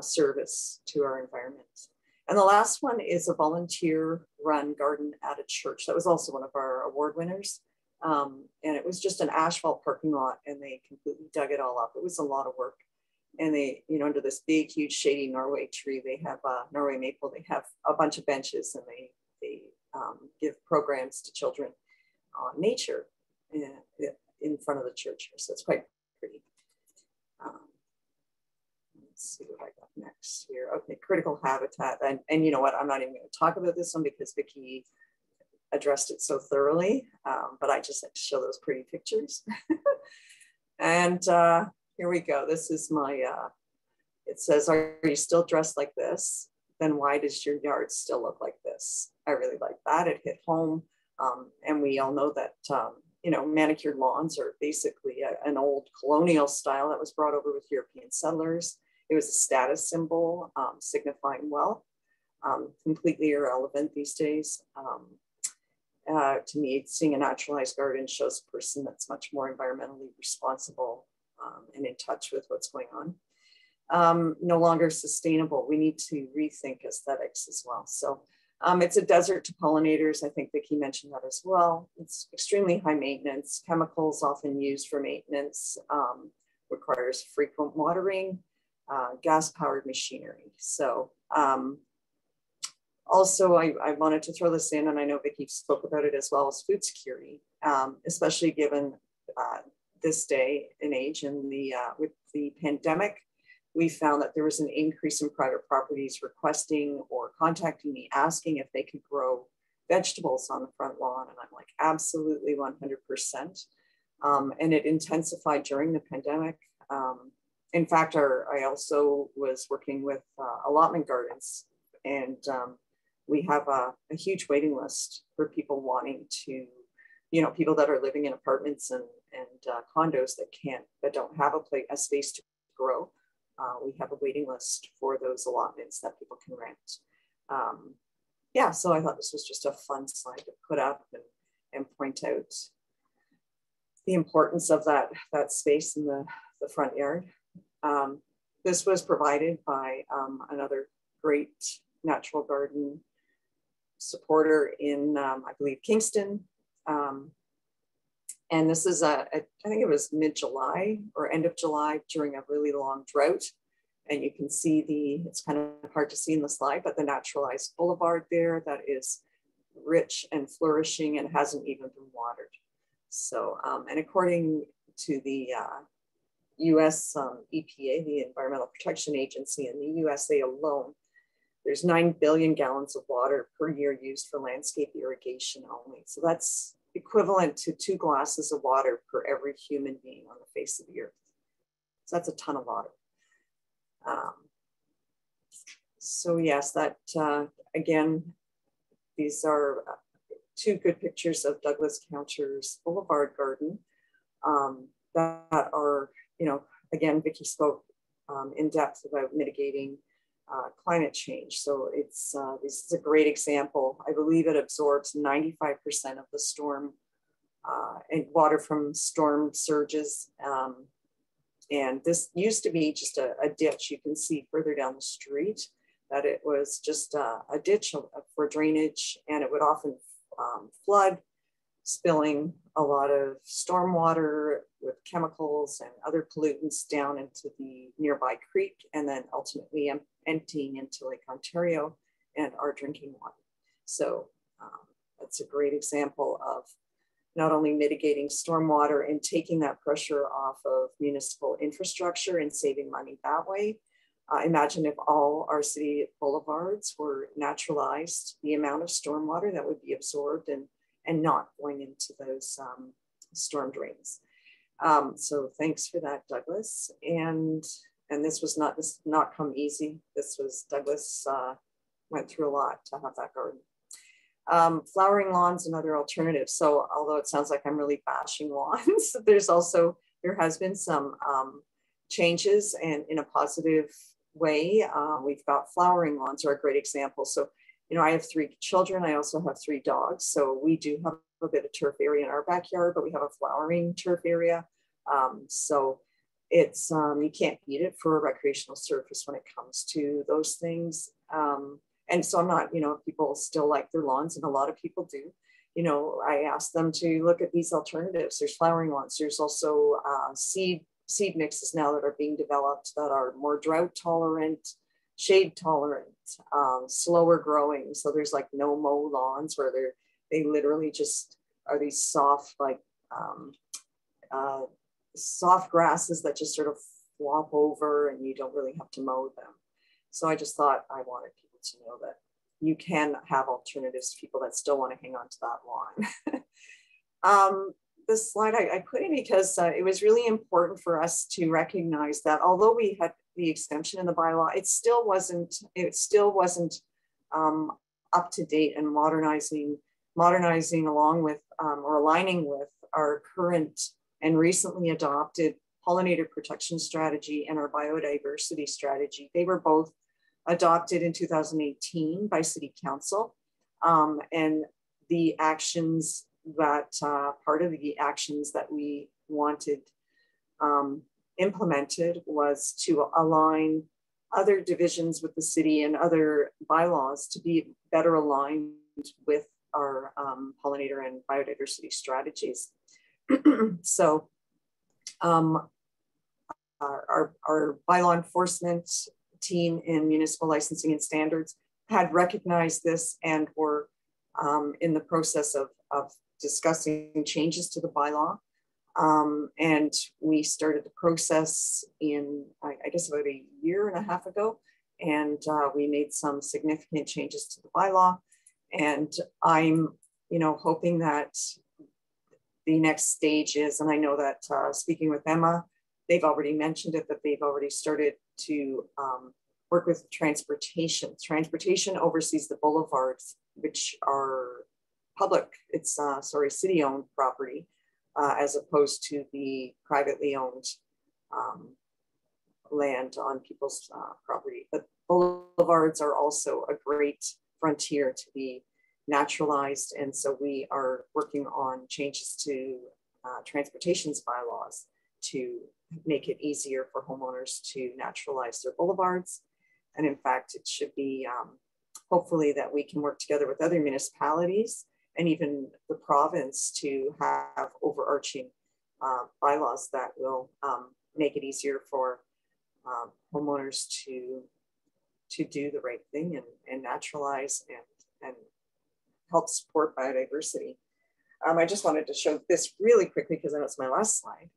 service to our environment. And the last one is a volunteer-run garden at a church. That was also one of our award winners. And it was just an asphalt parking lot, and they completely dug it all up. It was a lot of work. And they, you know, under this big, huge, shady Norway tree, they have a Norway maple. They have a bunch of benches, and they give programs to children on nature in front of the church here. So it's quite pretty. Let's see what I got next here. Okay, critical habitat. And you know what, I'm not even going to talk about this one because Vicky addressed it so thoroughly, but I just like to show those pretty pictures. And here we go. This is my, it says, are you still dressed like this? Then why does your yard still look like this? I really like that. It hit home. And we all know that, you know, manicured lawns are basically an old colonial style that was brought over with European settlers. It was a status symbol signifying wealth, completely irrelevant these days. To me, seeing a naturalized garden shows a person that's much more environmentally responsible and in touch with what's going on. No longer sustainable. We need to rethink aesthetics as well. So it's a desert to pollinators. I think Vicky mentioned that as well. It's extremely high maintenance. Chemicals often used for maintenance, requires frequent watering, gas-powered machinery. So also I wanted to throw this in, and I know Vicky spoke about it as well, as food security, especially given this day and age and the with the pandemic. We found that there was an increase in private properties requesting or contacting me, asking if they could grow vegetables on the front lawn. And I'm like, absolutely 100%. And it intensified during the pandemic. In fact, I also was working with allotment gardens, and we have a huge waiting list for people wanting to, you know, people that are living in apartments and condos that can't, that don't have a space to grow. We have a waiting list for those allotments that people can rent. Yeah, so I thought this was just a fun slide to put up and point out the importance of that space in the front yard. This was provided by another great natural garden supporter in, I believe, Kingston. And this is, I think it was mid-July or end of July during a really long drought. And you can see it's kind of hard to see in the slide, but the naturalized boulevard there that is rich and flourishing and hasn't even been watered. So, and according to the US EPA, the Environmental Protection Agency, in the USA alone, there's 9 billion gallons of water per year used for landscape irrigation only. So that's equivalent to 2 glasses of water per every human being on the face of the earth. So that's a ton of water. So yes, that again, these are 2 good pictures of Douglas Counter's Boulevard Garden that are, you know, again, Vicky spoke in depth about mitigating climate change. So it's this is a great example. I believe it absorbs 95% of the storm and water from storm surges. And this used to be just a ditch. You can see further down the street that it was just a ditch for drainage, and it would often flood, spilling a lot of storm water with chemicals and other pollutants down into the nearby creek, and then ultimately emptying into Lake Ontario and our drinking water. So that's a great example of not only mitigating stormwater and taking that pressure off of municipal infrastructure and saving money that way. Imagine if all our city boulevards were naturalized, the amount of stormwater that would be absorbed and not going into those storm drains. So thanks for that, Douglas. And this did not come easy. This was Douglas went through a lot to have that garden. Flowering lawns and other alternatives. So although it sounds like I'm really bashing lawns, there has been some changes, and in a positive way. We've got flowering lawns are a great example. So, you know, I have 3 children. I also have 3 dogs. So we do have a bit of turf area in our backyard, but we have a flowering turf area. So it's, you can't beat it for a recreational surface when it comes to those things. And so I'm not, you know, people still like their lawns, and a lot of people do. You know, I asked them to look at these alternatives. There's flowering lawns. There's also seed mixes now that are being developed that are more drought tolerant, shade tolerant, slower growing. So there's like no mow lawns where they literally just are these soft, like soft grasses that just sort of flop over and you don't really have to mow them. So I just thought I wanted people to know that you can have alternatives to people that still want to hang on to that lawn. This slide I put in because it was really important for us to recognize that although we had the exemption in the bylaw, it still wasn't up to date and modernizing along with or aligning with our current and recently adopted pollinator protection strategy and our biodiversity strategy. They were both adopted in 2018 by City Council, and the actions that part of the actions that we wanted implemented was to align other divisions with the city and other bylaws to be better aligned with our pollinator and biodiversity strategies. So our bylaw enforcement team in municipal licensing and standards had recognized this and were in the process of discussing changes to the bylaw. And we started the process in, I guess, about a year and a half ago. And we made some significant changes to the bylaw. And I'm, hoping that the next stage is, and I know that speaking with Emma, they've already mentioned it, that they've already started to work with transportation. Transportation oversees the boulevards, which are public, it's city-owned property, as opposed to the privately owned land on people's property. But boulevards are also a great frontier to be naturalized. And so we are working on changes to transportation's bylaws to make it easier for homeowners to naturalize their boulevards. And in fact, it should be hopefully that we can work together with other municipalities and even the province to have overarching bylaws that will make it easier for homeowners to do the right thing and naturalize and help support biodiversity. I just wanted to show this really quickly because I know it's my last slide.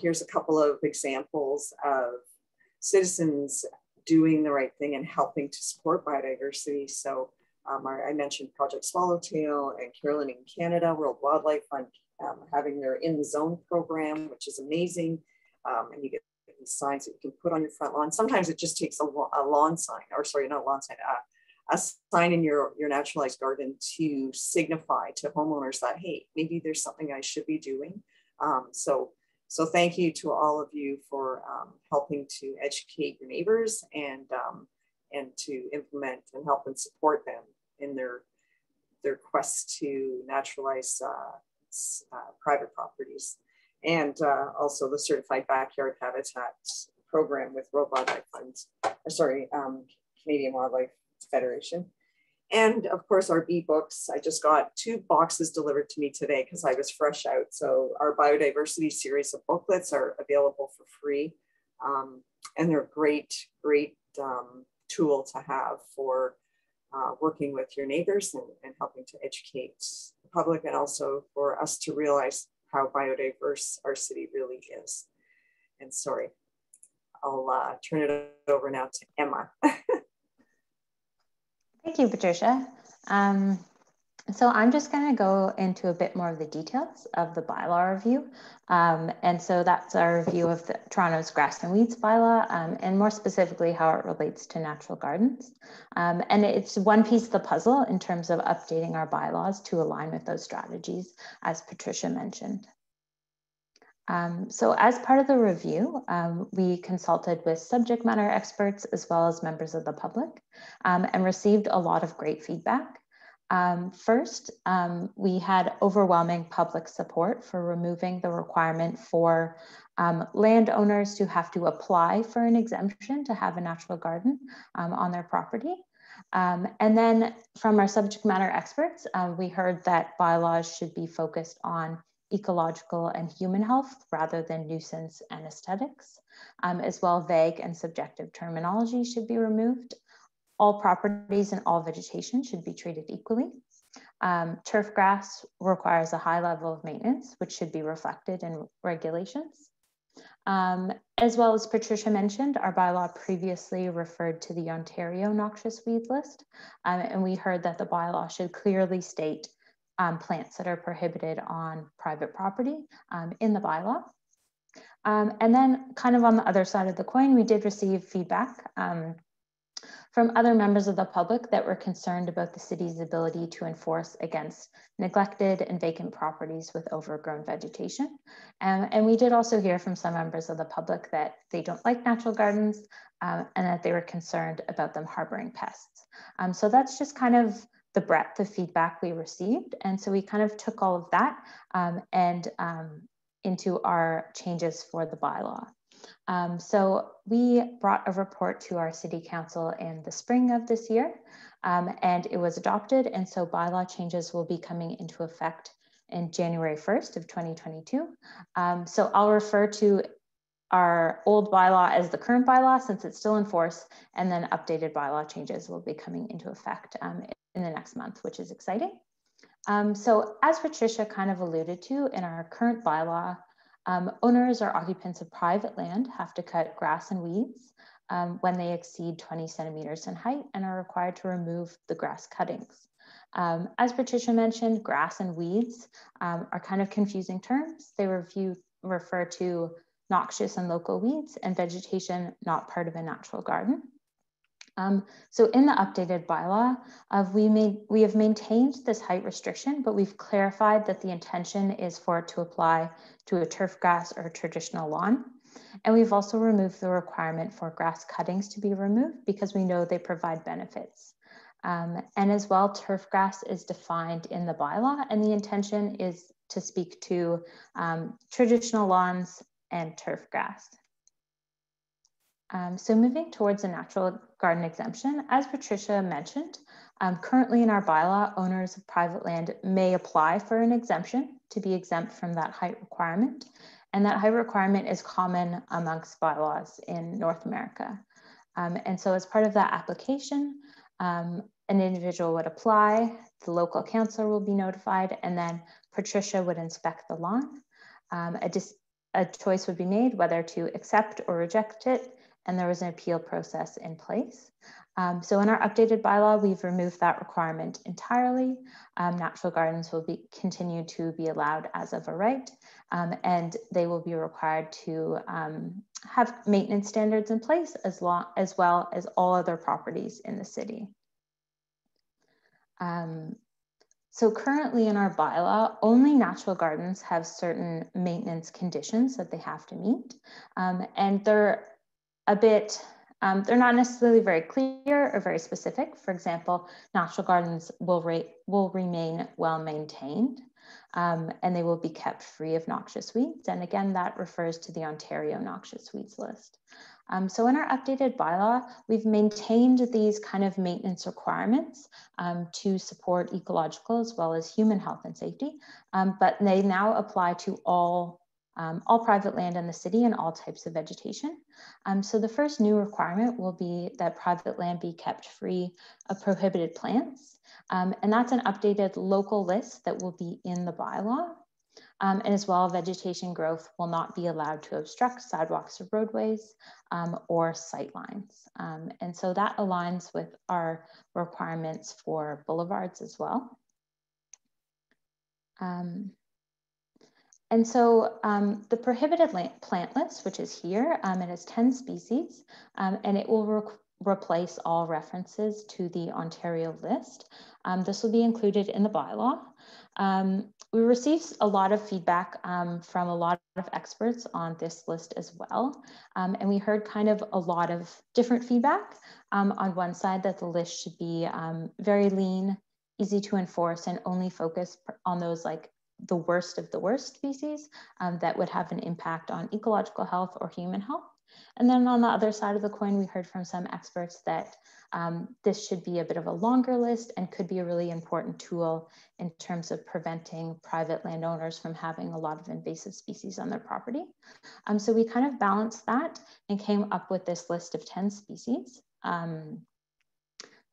Here's a couple of examples of citizens doing the right thing and helping to support biodiversity. So I mentioned Project Swallowtail and Carolyn in Canada, World Wildlife Fund having their In the Zone program, which is amazing. And you get these signs that you can put on your front lawn. Sometimes it just takes a lawn sign, or sorry, not a lawn sign, a sign in your naturalized garden to signify to homeowners that, hey, maybe there's something I should be doing. So thank you to all of you for helping to educate your neighbors and to implement and help and support them in their quest to naturalize private properties. And also the Certified Backyard Habitat program with World Wildlife Fund, Canadian Wildlife Federation. And of course our bee books. I just got 2 boxes delivered to me today because I was fresh out. So our biodiversity series of booklets are available for free. And they're great tool to have for working with your neighbors and helping to educate the public, and also for us to realize how biodiverse our city really is. And sorry, I'll turn it over now to Emma. Thank you, Patricia. So I'm just going to go into a bit more of the details of the bylaw review. And so that's our review of the Toronto's grass and weeds bylaw, and more specifically how it relates to natural gardens. And it's one piece of the puzzle in terms of updating our bylaws to align with those strategies, as Patricia mentioned. So as part of the review, we consulted with subject matter experts as well as members of the public, and received a lot of great feedback. First, we had overwhelming public support for removing the requirement for landowners to have to apply for an exemption to have a natural garden on their property. And then from our subject matter experts, we heard that bylaws should be focused on ecological and human health rather than nuisance and aesthetics. As well, vague and subjective terminology should be removed. All properties and all vegetation should be treated equally. Turf grass requires a high level of maintenance, which should be reflected in regulations. As well as Patricia mentioned, our bylaw previously referred to the Ontario noxious weed list, and we heard that the bylaw should clearly state plants that are prohibited on private property in the bylaw. And then kind of on the other side of the coin, we did receive feedback from other members of the public that were concerned about the city's ability to enforce against neglected and vacant properties with overgrown vegetation. And we did also hear from some members of the public that they don't like natural gardens and that they were concerned about them harboring pests. So that's just kind of the breadth of feedback we received. And so we kind of took all of that into our changes for the bylaw. So we brought a report to our city council in the spring of this year, and it was adopted. And so bylaw changes will be coming into effect in January 1st of 2022. So I'll refer to our old bylaw as the current bylaw since it's still in force, and then updated bylaw changes will be coming into effect in the next month, which is exciting. So as Patricia kind of alluded to, in our current bylaw, owners or occupants of private land have to cut grass and weeds when they exceed 20 centimeters in height and are required to remove the grass cuttings. As Patricia mentioned, grass and weeds are kind of confusing terms. They refer to noxious and local weeds and vegetation not part of a natural garden. So in the updated bylaw, we have maintained this height restriction, but we've clarified that the intention is for it to apply to a turf grass or traditional lawn. And we've also removed the requirement for grass cuttings to be removed because we know they provide benefits. And as well, turf grass is defined in the bylaw, and the intention is to speak to traditional lawns and turf grass. So moving towards a natural garden exemption, as Patricia mentioned, currently in our bylaw, owners of private land may apply for an exemption to be exempt from that height requirement. And that height requirement is common amongst bylaws in North America. And so as part of that application, an individual would apply, the local council will be notified, and then Patricia would inspect the lawn. A choice would be made whether to accept or reject it, and there was an appeal process in place. So in our updated bylaw, we've removed that requirement entirely. Natural gardens will continue to be allowed as of a right, and they will be required to have maintenance standards in place as well as all other properties in the city. So currently in our bylaw, only natural gardens have certain maintenance conditions that they have to meet, and they're a bit, they're not necessarily very clear or very specific. For example, natural gardens will remain well maintained, and they will be kept free of noxious weeds. And again, that refers to the Ontario noxious weeds list. So in our updated bylaw, we've maintained these kind of maintenance requirements to support ecological as well as human health and safety, but they now apply to all private land in the city and all types of vegetation. So the first new requirement will be that private land be kept free of prohibited plants. And that's an updated local list that will be in the bylaw. And as well, vegetation growth will not be allowed to obstruct sidewalks or roadways or sightlines. And so that aligns with our requirements for boulevards as well. And so the prohibited plant list, which is here, it has 10 species, and it will replace all references to the Ontario list. This will be included in the bylaw. We received a lot of feedback from a lot of experts on this list as well. And we heard kind of a lot of different feedback. On one side, that the list should be very lean, easy to enforce, and only focus on those like the worst of the worst species that would have an impact on ecological health or human health. And then on the other side of the coin, we heard from some experts that this should be a bit of a longer list and could be a really important tool in terms of preventing private landowners from having a lot of invasive species on their property. So we kind of balanced that and came up with this list of 10 species.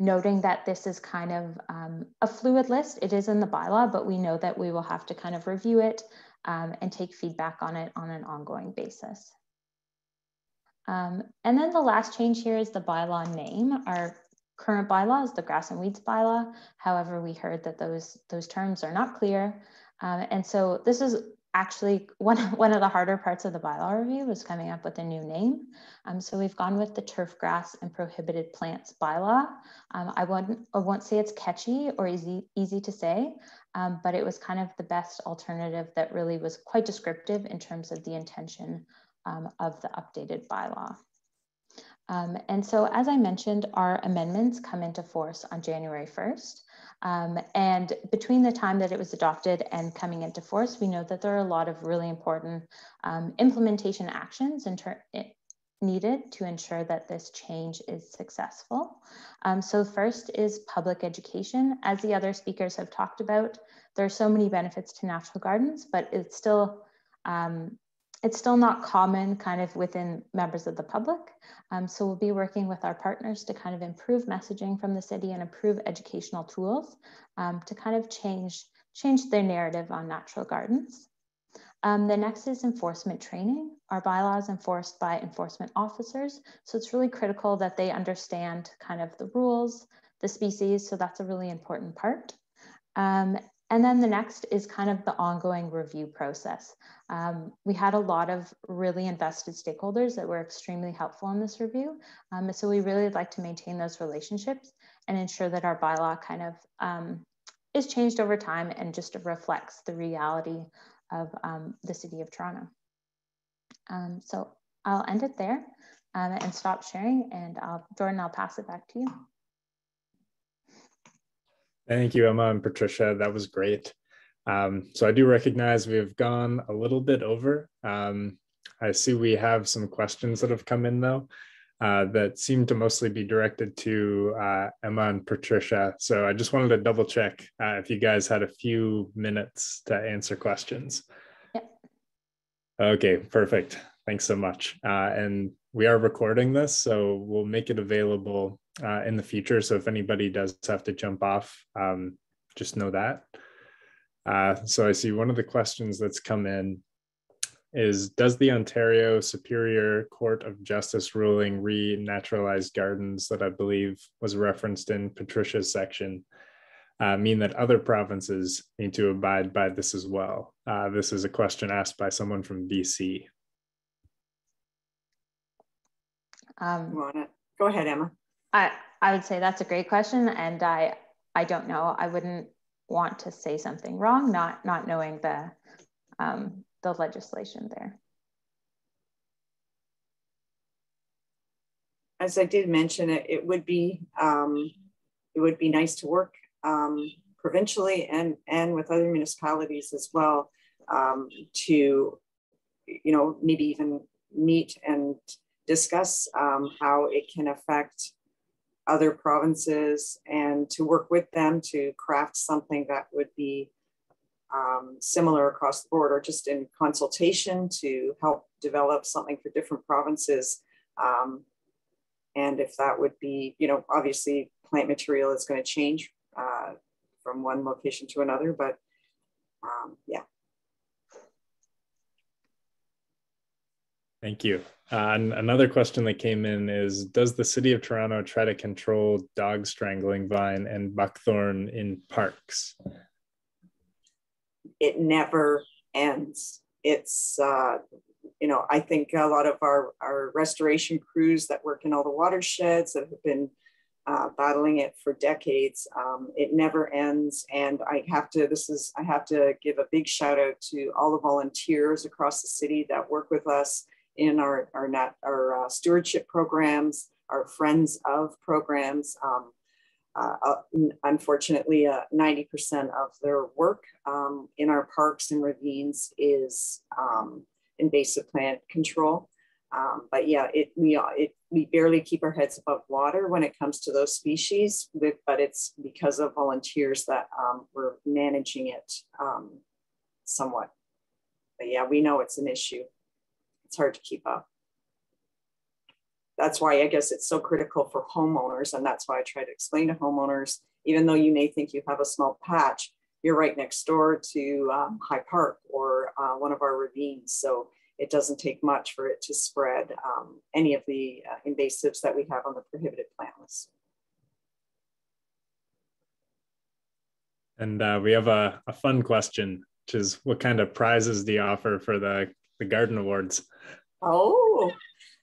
Noting that this is kind of a fluid list. It is in the bylaw, but we know that we will have to kind of review it and take feedback on it on an ongoing basis. And then the last change here is the bylaw name. Our current bylaw is the grass and weeds bylaw. However, we heard that those terms are not clear. And so this is actually one of the harder parts of the bylaw review was coming up with a new name. So we've gone with the turf grass and prohibited plants bylaw. I won't say it's catchy or easy to say, but it was kind of the best alternative that really was quite descriptive in terms of the intention of the updated bylaw. And so, as I mentioned, our amendments come into force on January 1st. And between the time that it was adopted and coming into force, we know that there are a lot of really important implementation actions needed to ensure that this change is successful. So first is public education. As the other speakers have talked about, there are so many benefits to natural gardens, but it's still not common kind of within members of the public. So we'll be working with our partners to kind of improve messaging from the city and improve educational tools to kind of change their narrative on natural gardens. The next is enforcement training. Our bylaw is enforced by enforcement officers. So it's really critical that they understand kind of the rules, the species. So that's a really important part. And then the next is kind of the ongoing review process. We had a lot of really invested stakeholders that were extremely helpful in this review. So we really like to maintain those relationships and ensure that our bylaw kind of is changed over time and just reflects the reality of the City of Toronto. So I'll end it there and stop sharing, and Jordan, I'll pass it back to you. Thank you, Emma and Patricia. That was great. So I do recognize we have gone a little bit over. I see we have some questions that have come in, though, that seem to mostly be directed to Emma and Patricia. So I just wanted to double check if you guys had a few minutes to answer questions. Yep. Okay, perfect. Thanks so much. And we are recording this, so we'll make it available in the future. So if anybody does have to jump off, just know that. So I see one of the questions that's come in is, does the Ontario Superior Court of Justice ruling re-naturalized gardens that I believe was referenced in Patricia's section mean that other provinces need to abide by this as well? This is a question asked by someone from BC. Go ahead, Emma. I would say that's a great question, and I don't know. I wouldn't want to say something wrong, not knowing the legislation there. As I did mention, it would be nice to work provincially and with other municipalities as well to maybe even meet and discuss how it can affect other provinces, and to work with them to craft something that would be similar across the board, or just in consultation to help develop something for different provinces. And if that would be, obviously plant material is going to change from one location to another, but yeah. Thank you. And another question that came in is, does the City of Toronto try to control dog strangling vine and buckthorn in parks? It never ends. It's, I think a lot of our restoration crews that work in all the watersheds that have been battling it for decades, it never ends. And I have to give a big shout out to all the volunteers across the city that work with us in our stewardship programs, our friends of programs. Unfortunately, 90% of their work in our parks and ravines is invasive plant control. But yeah, we barely keep our heads above water when it comes to those species, but it's because of volunteers that we're managing it somewhat. But yeah, we know it's an issue. It's hard to keep up. That's why I guess it's so critical for homeowners. And that's why I try to explain to homeowners, even though you may think you have a small patch, you're right next door to High Park or one of our ravines. So it doesn't take much for it to spread any of the invasives that we have on the prohibited plant list. And we have a fun question, which is, what kind of prizes do you offer for the garden awards? Oh,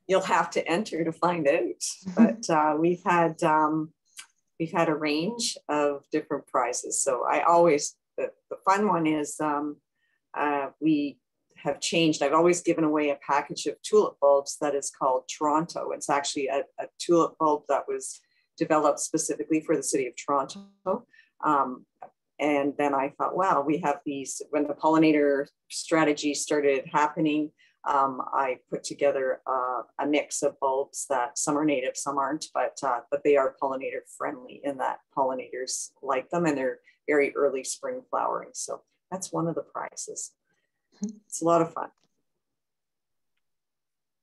you'll have to enter to find out. But we've had a range of different prizes. So I always, the fun one is we have changed. I've always given away a package of tulip bulbs that is called Toronto. It's actually a tulip bulb that was developed specifically for the City of Toronto. And then I thought, wow, we have these, when the pollinator strategy started happening, I put together a mix of bulbs that some are native, some aren't, but they are pollinator friendly in that pollinators like them, and they're very early spring flowering. So that's one of the prizes. It's a lot of fun.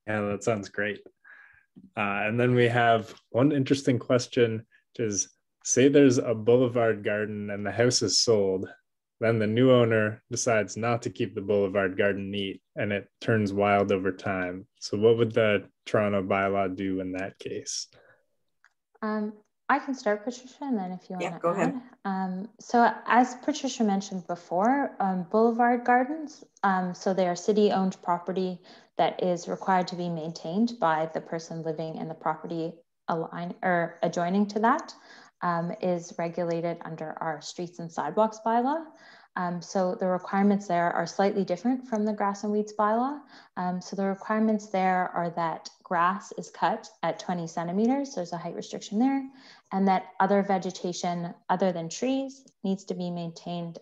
Yeah, that sounds great. And then we have one interesting question, which is, say there's a boulevard garden and the house is sold. Then the new owner decides not to keep the boulevard garden neat and it turns wild over time. So what would the Toronto bylaw do in that case? I can start, Patricia, and then if you want to go ahead. So as Patricia mentioned before, boulevard gardens, so they are city-owned property that is required to be maintained by the person living in the property adjoining to that. Is regulated under our streets and sidewalks bylaw. So the requirements there are slightly different from the grass and weeds bylaw. So the requirements there are that grass is cut at 20 centimeters, there's a height restriction there, and that other vegetation other than trees needs to be maintained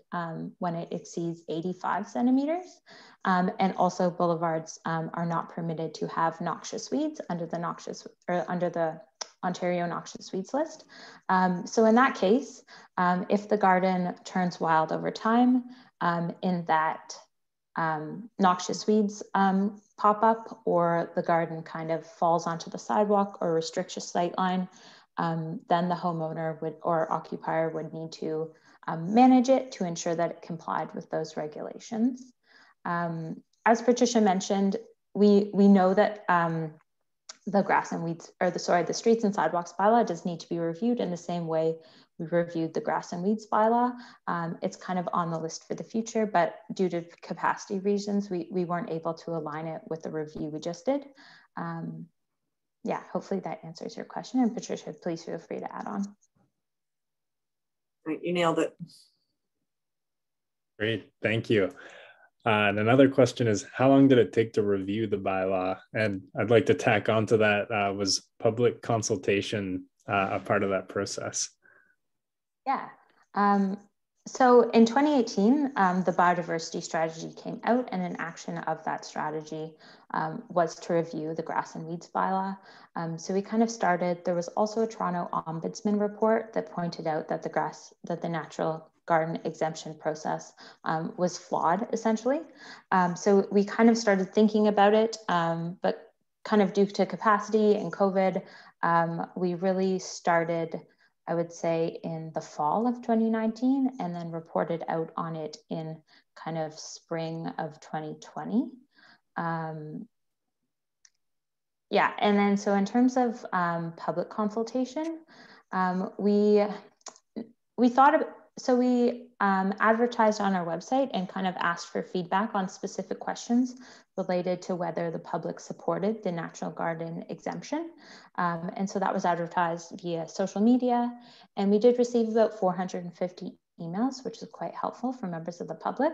when it exceeds 85 centimeters. And also boulevards are not permitted to have noxious weeds under the Ontario noxious weeds list. So in that case, if the garden turns wild over time in that noxious weeds pop up, or the garden kind of falls onto the sidewalk or restricts your sight line, then the homeowner would, or occupier would need to manage it to ensure that it complied with those regulations. As Patricia mentioned, we know that the grass and weeds, or the streets and sidewalks bylaw does need to be reviewed in the same way we reviewed the grass and weeds bylaw. It's kind of on the list for the future, but due to capacity reasons, we weren't able to align it with the review we just did. Yeah, hopefully that answers your question. And Patricia, please feel free to add on. Right, you nailed it. Great, thank you. And another question is, how long did it take to review the bylaw? And I'd like to tack onto that, was public consultation a part of that process? Yeah. So in 2018, the biodiversity strategy came out, and an action of that strategy was to review the grass and weeds bylaw. So we kind of started, there was also a Toronto Ombudsman report that pointed out that the natural garden exemption process was flawed, essentially. So we kind of started thinking about it, but kind of due to capacity and COVID, we really started, I would say, in the fall of 2019, and then reported out on it in kind of spring of 2020. Yeah, and then so in terms of public consultation, we thought of, so we advertised on our website and kind of asked for feedback on specific questions related to whether the public supported the natural garden exemption. And so that was advertised via social media. And we did receive about 450 emails, which is quite helpful for members of the public.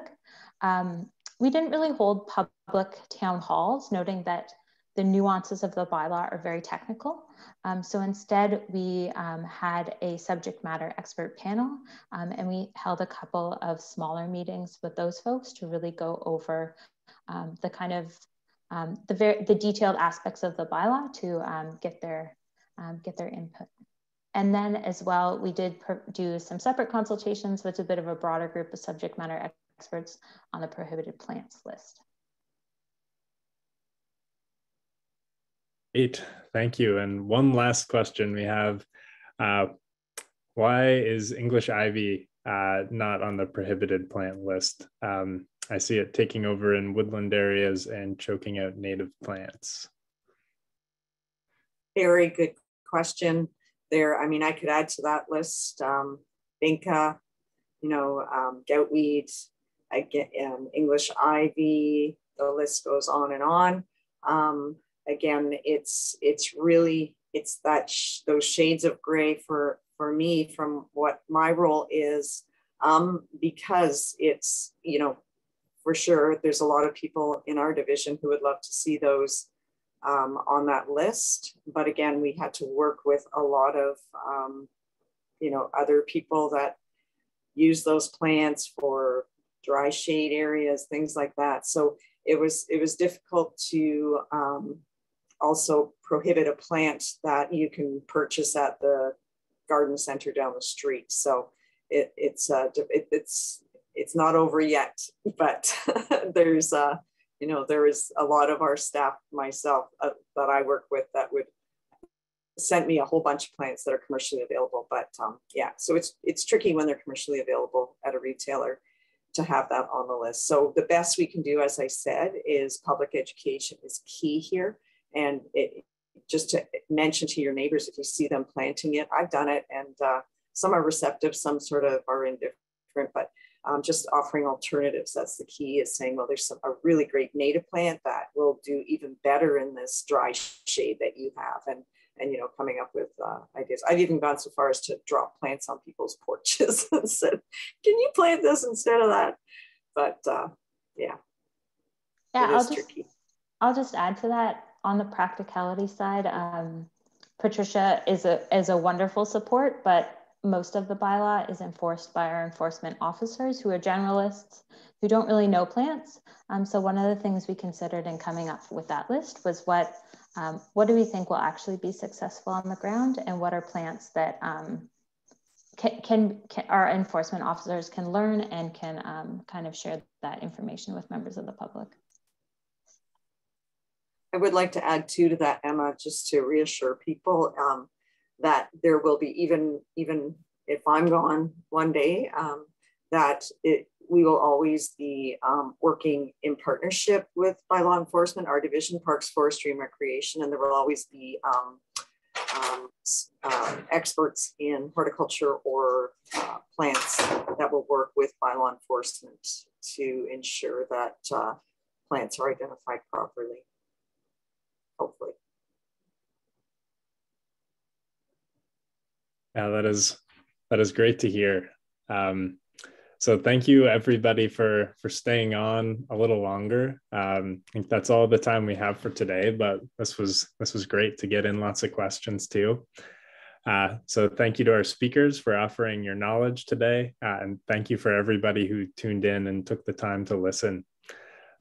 We didn't really hold public town halls, noting that the nuances of the bylaw are very technical. So instead we had a subject matter expert panel, and we held a couple of smaller meetings with those folks to really go over the kind of the detailed aspects of the bylaw to get their input. And then as well, we did do some separate consultations with a bit of a broader group of subject matter experts on the prohibited plants list. Great, thank you. And one last question we have, why is English ivy not on the prohibited plant list. I see it taking over in woodland areas and choking out native plants. Very good question there. I mean, I could add to that list, vinca, goutweed, English ivy, the list goes on and on. Again, it's that those shades of gray for me from what my role is, because it's, for sure, there's a lot of people in our division who would love to see those on that list. But again, we had to work with a lot of, other people that use those plants for dry shade areas, things like that. So it was difficult to also prohibit a plant that you can purchase at the garden center down the street. So it's not over yet, but there is a lot of our staff, myself, that I work with that would send me a whole bunch of plants that are commercially available. But yeah, so it's tricky when they're commercially available at a retailer to have that on the list. So the best we can do, as I said, is public education is key here. And just to mention to your neighbors, if you see them planting it, I've done it, and some are receptive, some sort of are indifferent, but just offering alternatives, that's the key, is saying, well, there's a really great native plant that will do even better in this dry shade that you have, and coming up with ideas. I've even gone so far as to drop plants on people's porches and said, can you plant this instead of that? But yeah, I'll just add to that on the practicality side. Patricia is a wonderful support, but most of the bylaw is enforced by our enforcement officers, who are generalists, who don't really know plants. So one of the things we considered in coming up with that list was what do we think will actually be successful on the ground, and what are plants that our enforcement officers can learn and can kind of share that information with members of the public. I would like to add too to that, Emma, just to reassure people that there will be, even if I'm gone one day, we will always be working in partnership with bylaw enforcement, our division, Parks, Forestry and Recreation, and there will always be experts in horticulture or plants that will work with bylaw enforcement to ensure that plants are identified properly, hopefully. Yeah, that is great to hear. So thank you everybody for staying on a little longer. I think that's all the time we have for today, but this was great to get in lots of questions too. So thank you to our speakers for offering your knowledge today. And thank you for everybody who tuned in and took the time to listen.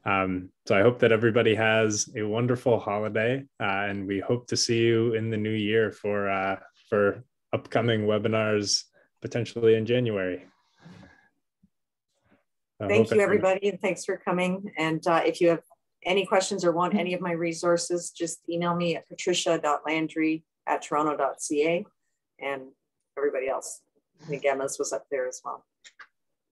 So I hope that everybody has a wonderful holiday, and we hope to see you in the new year for upcoming webinars, potentially in January. Thank you, everybody, and thanks for coming. And if you have any questions or want any of my resources, just email me at patricia.landry@toronto.ca, and everybody else. I think Emma's was up there as well.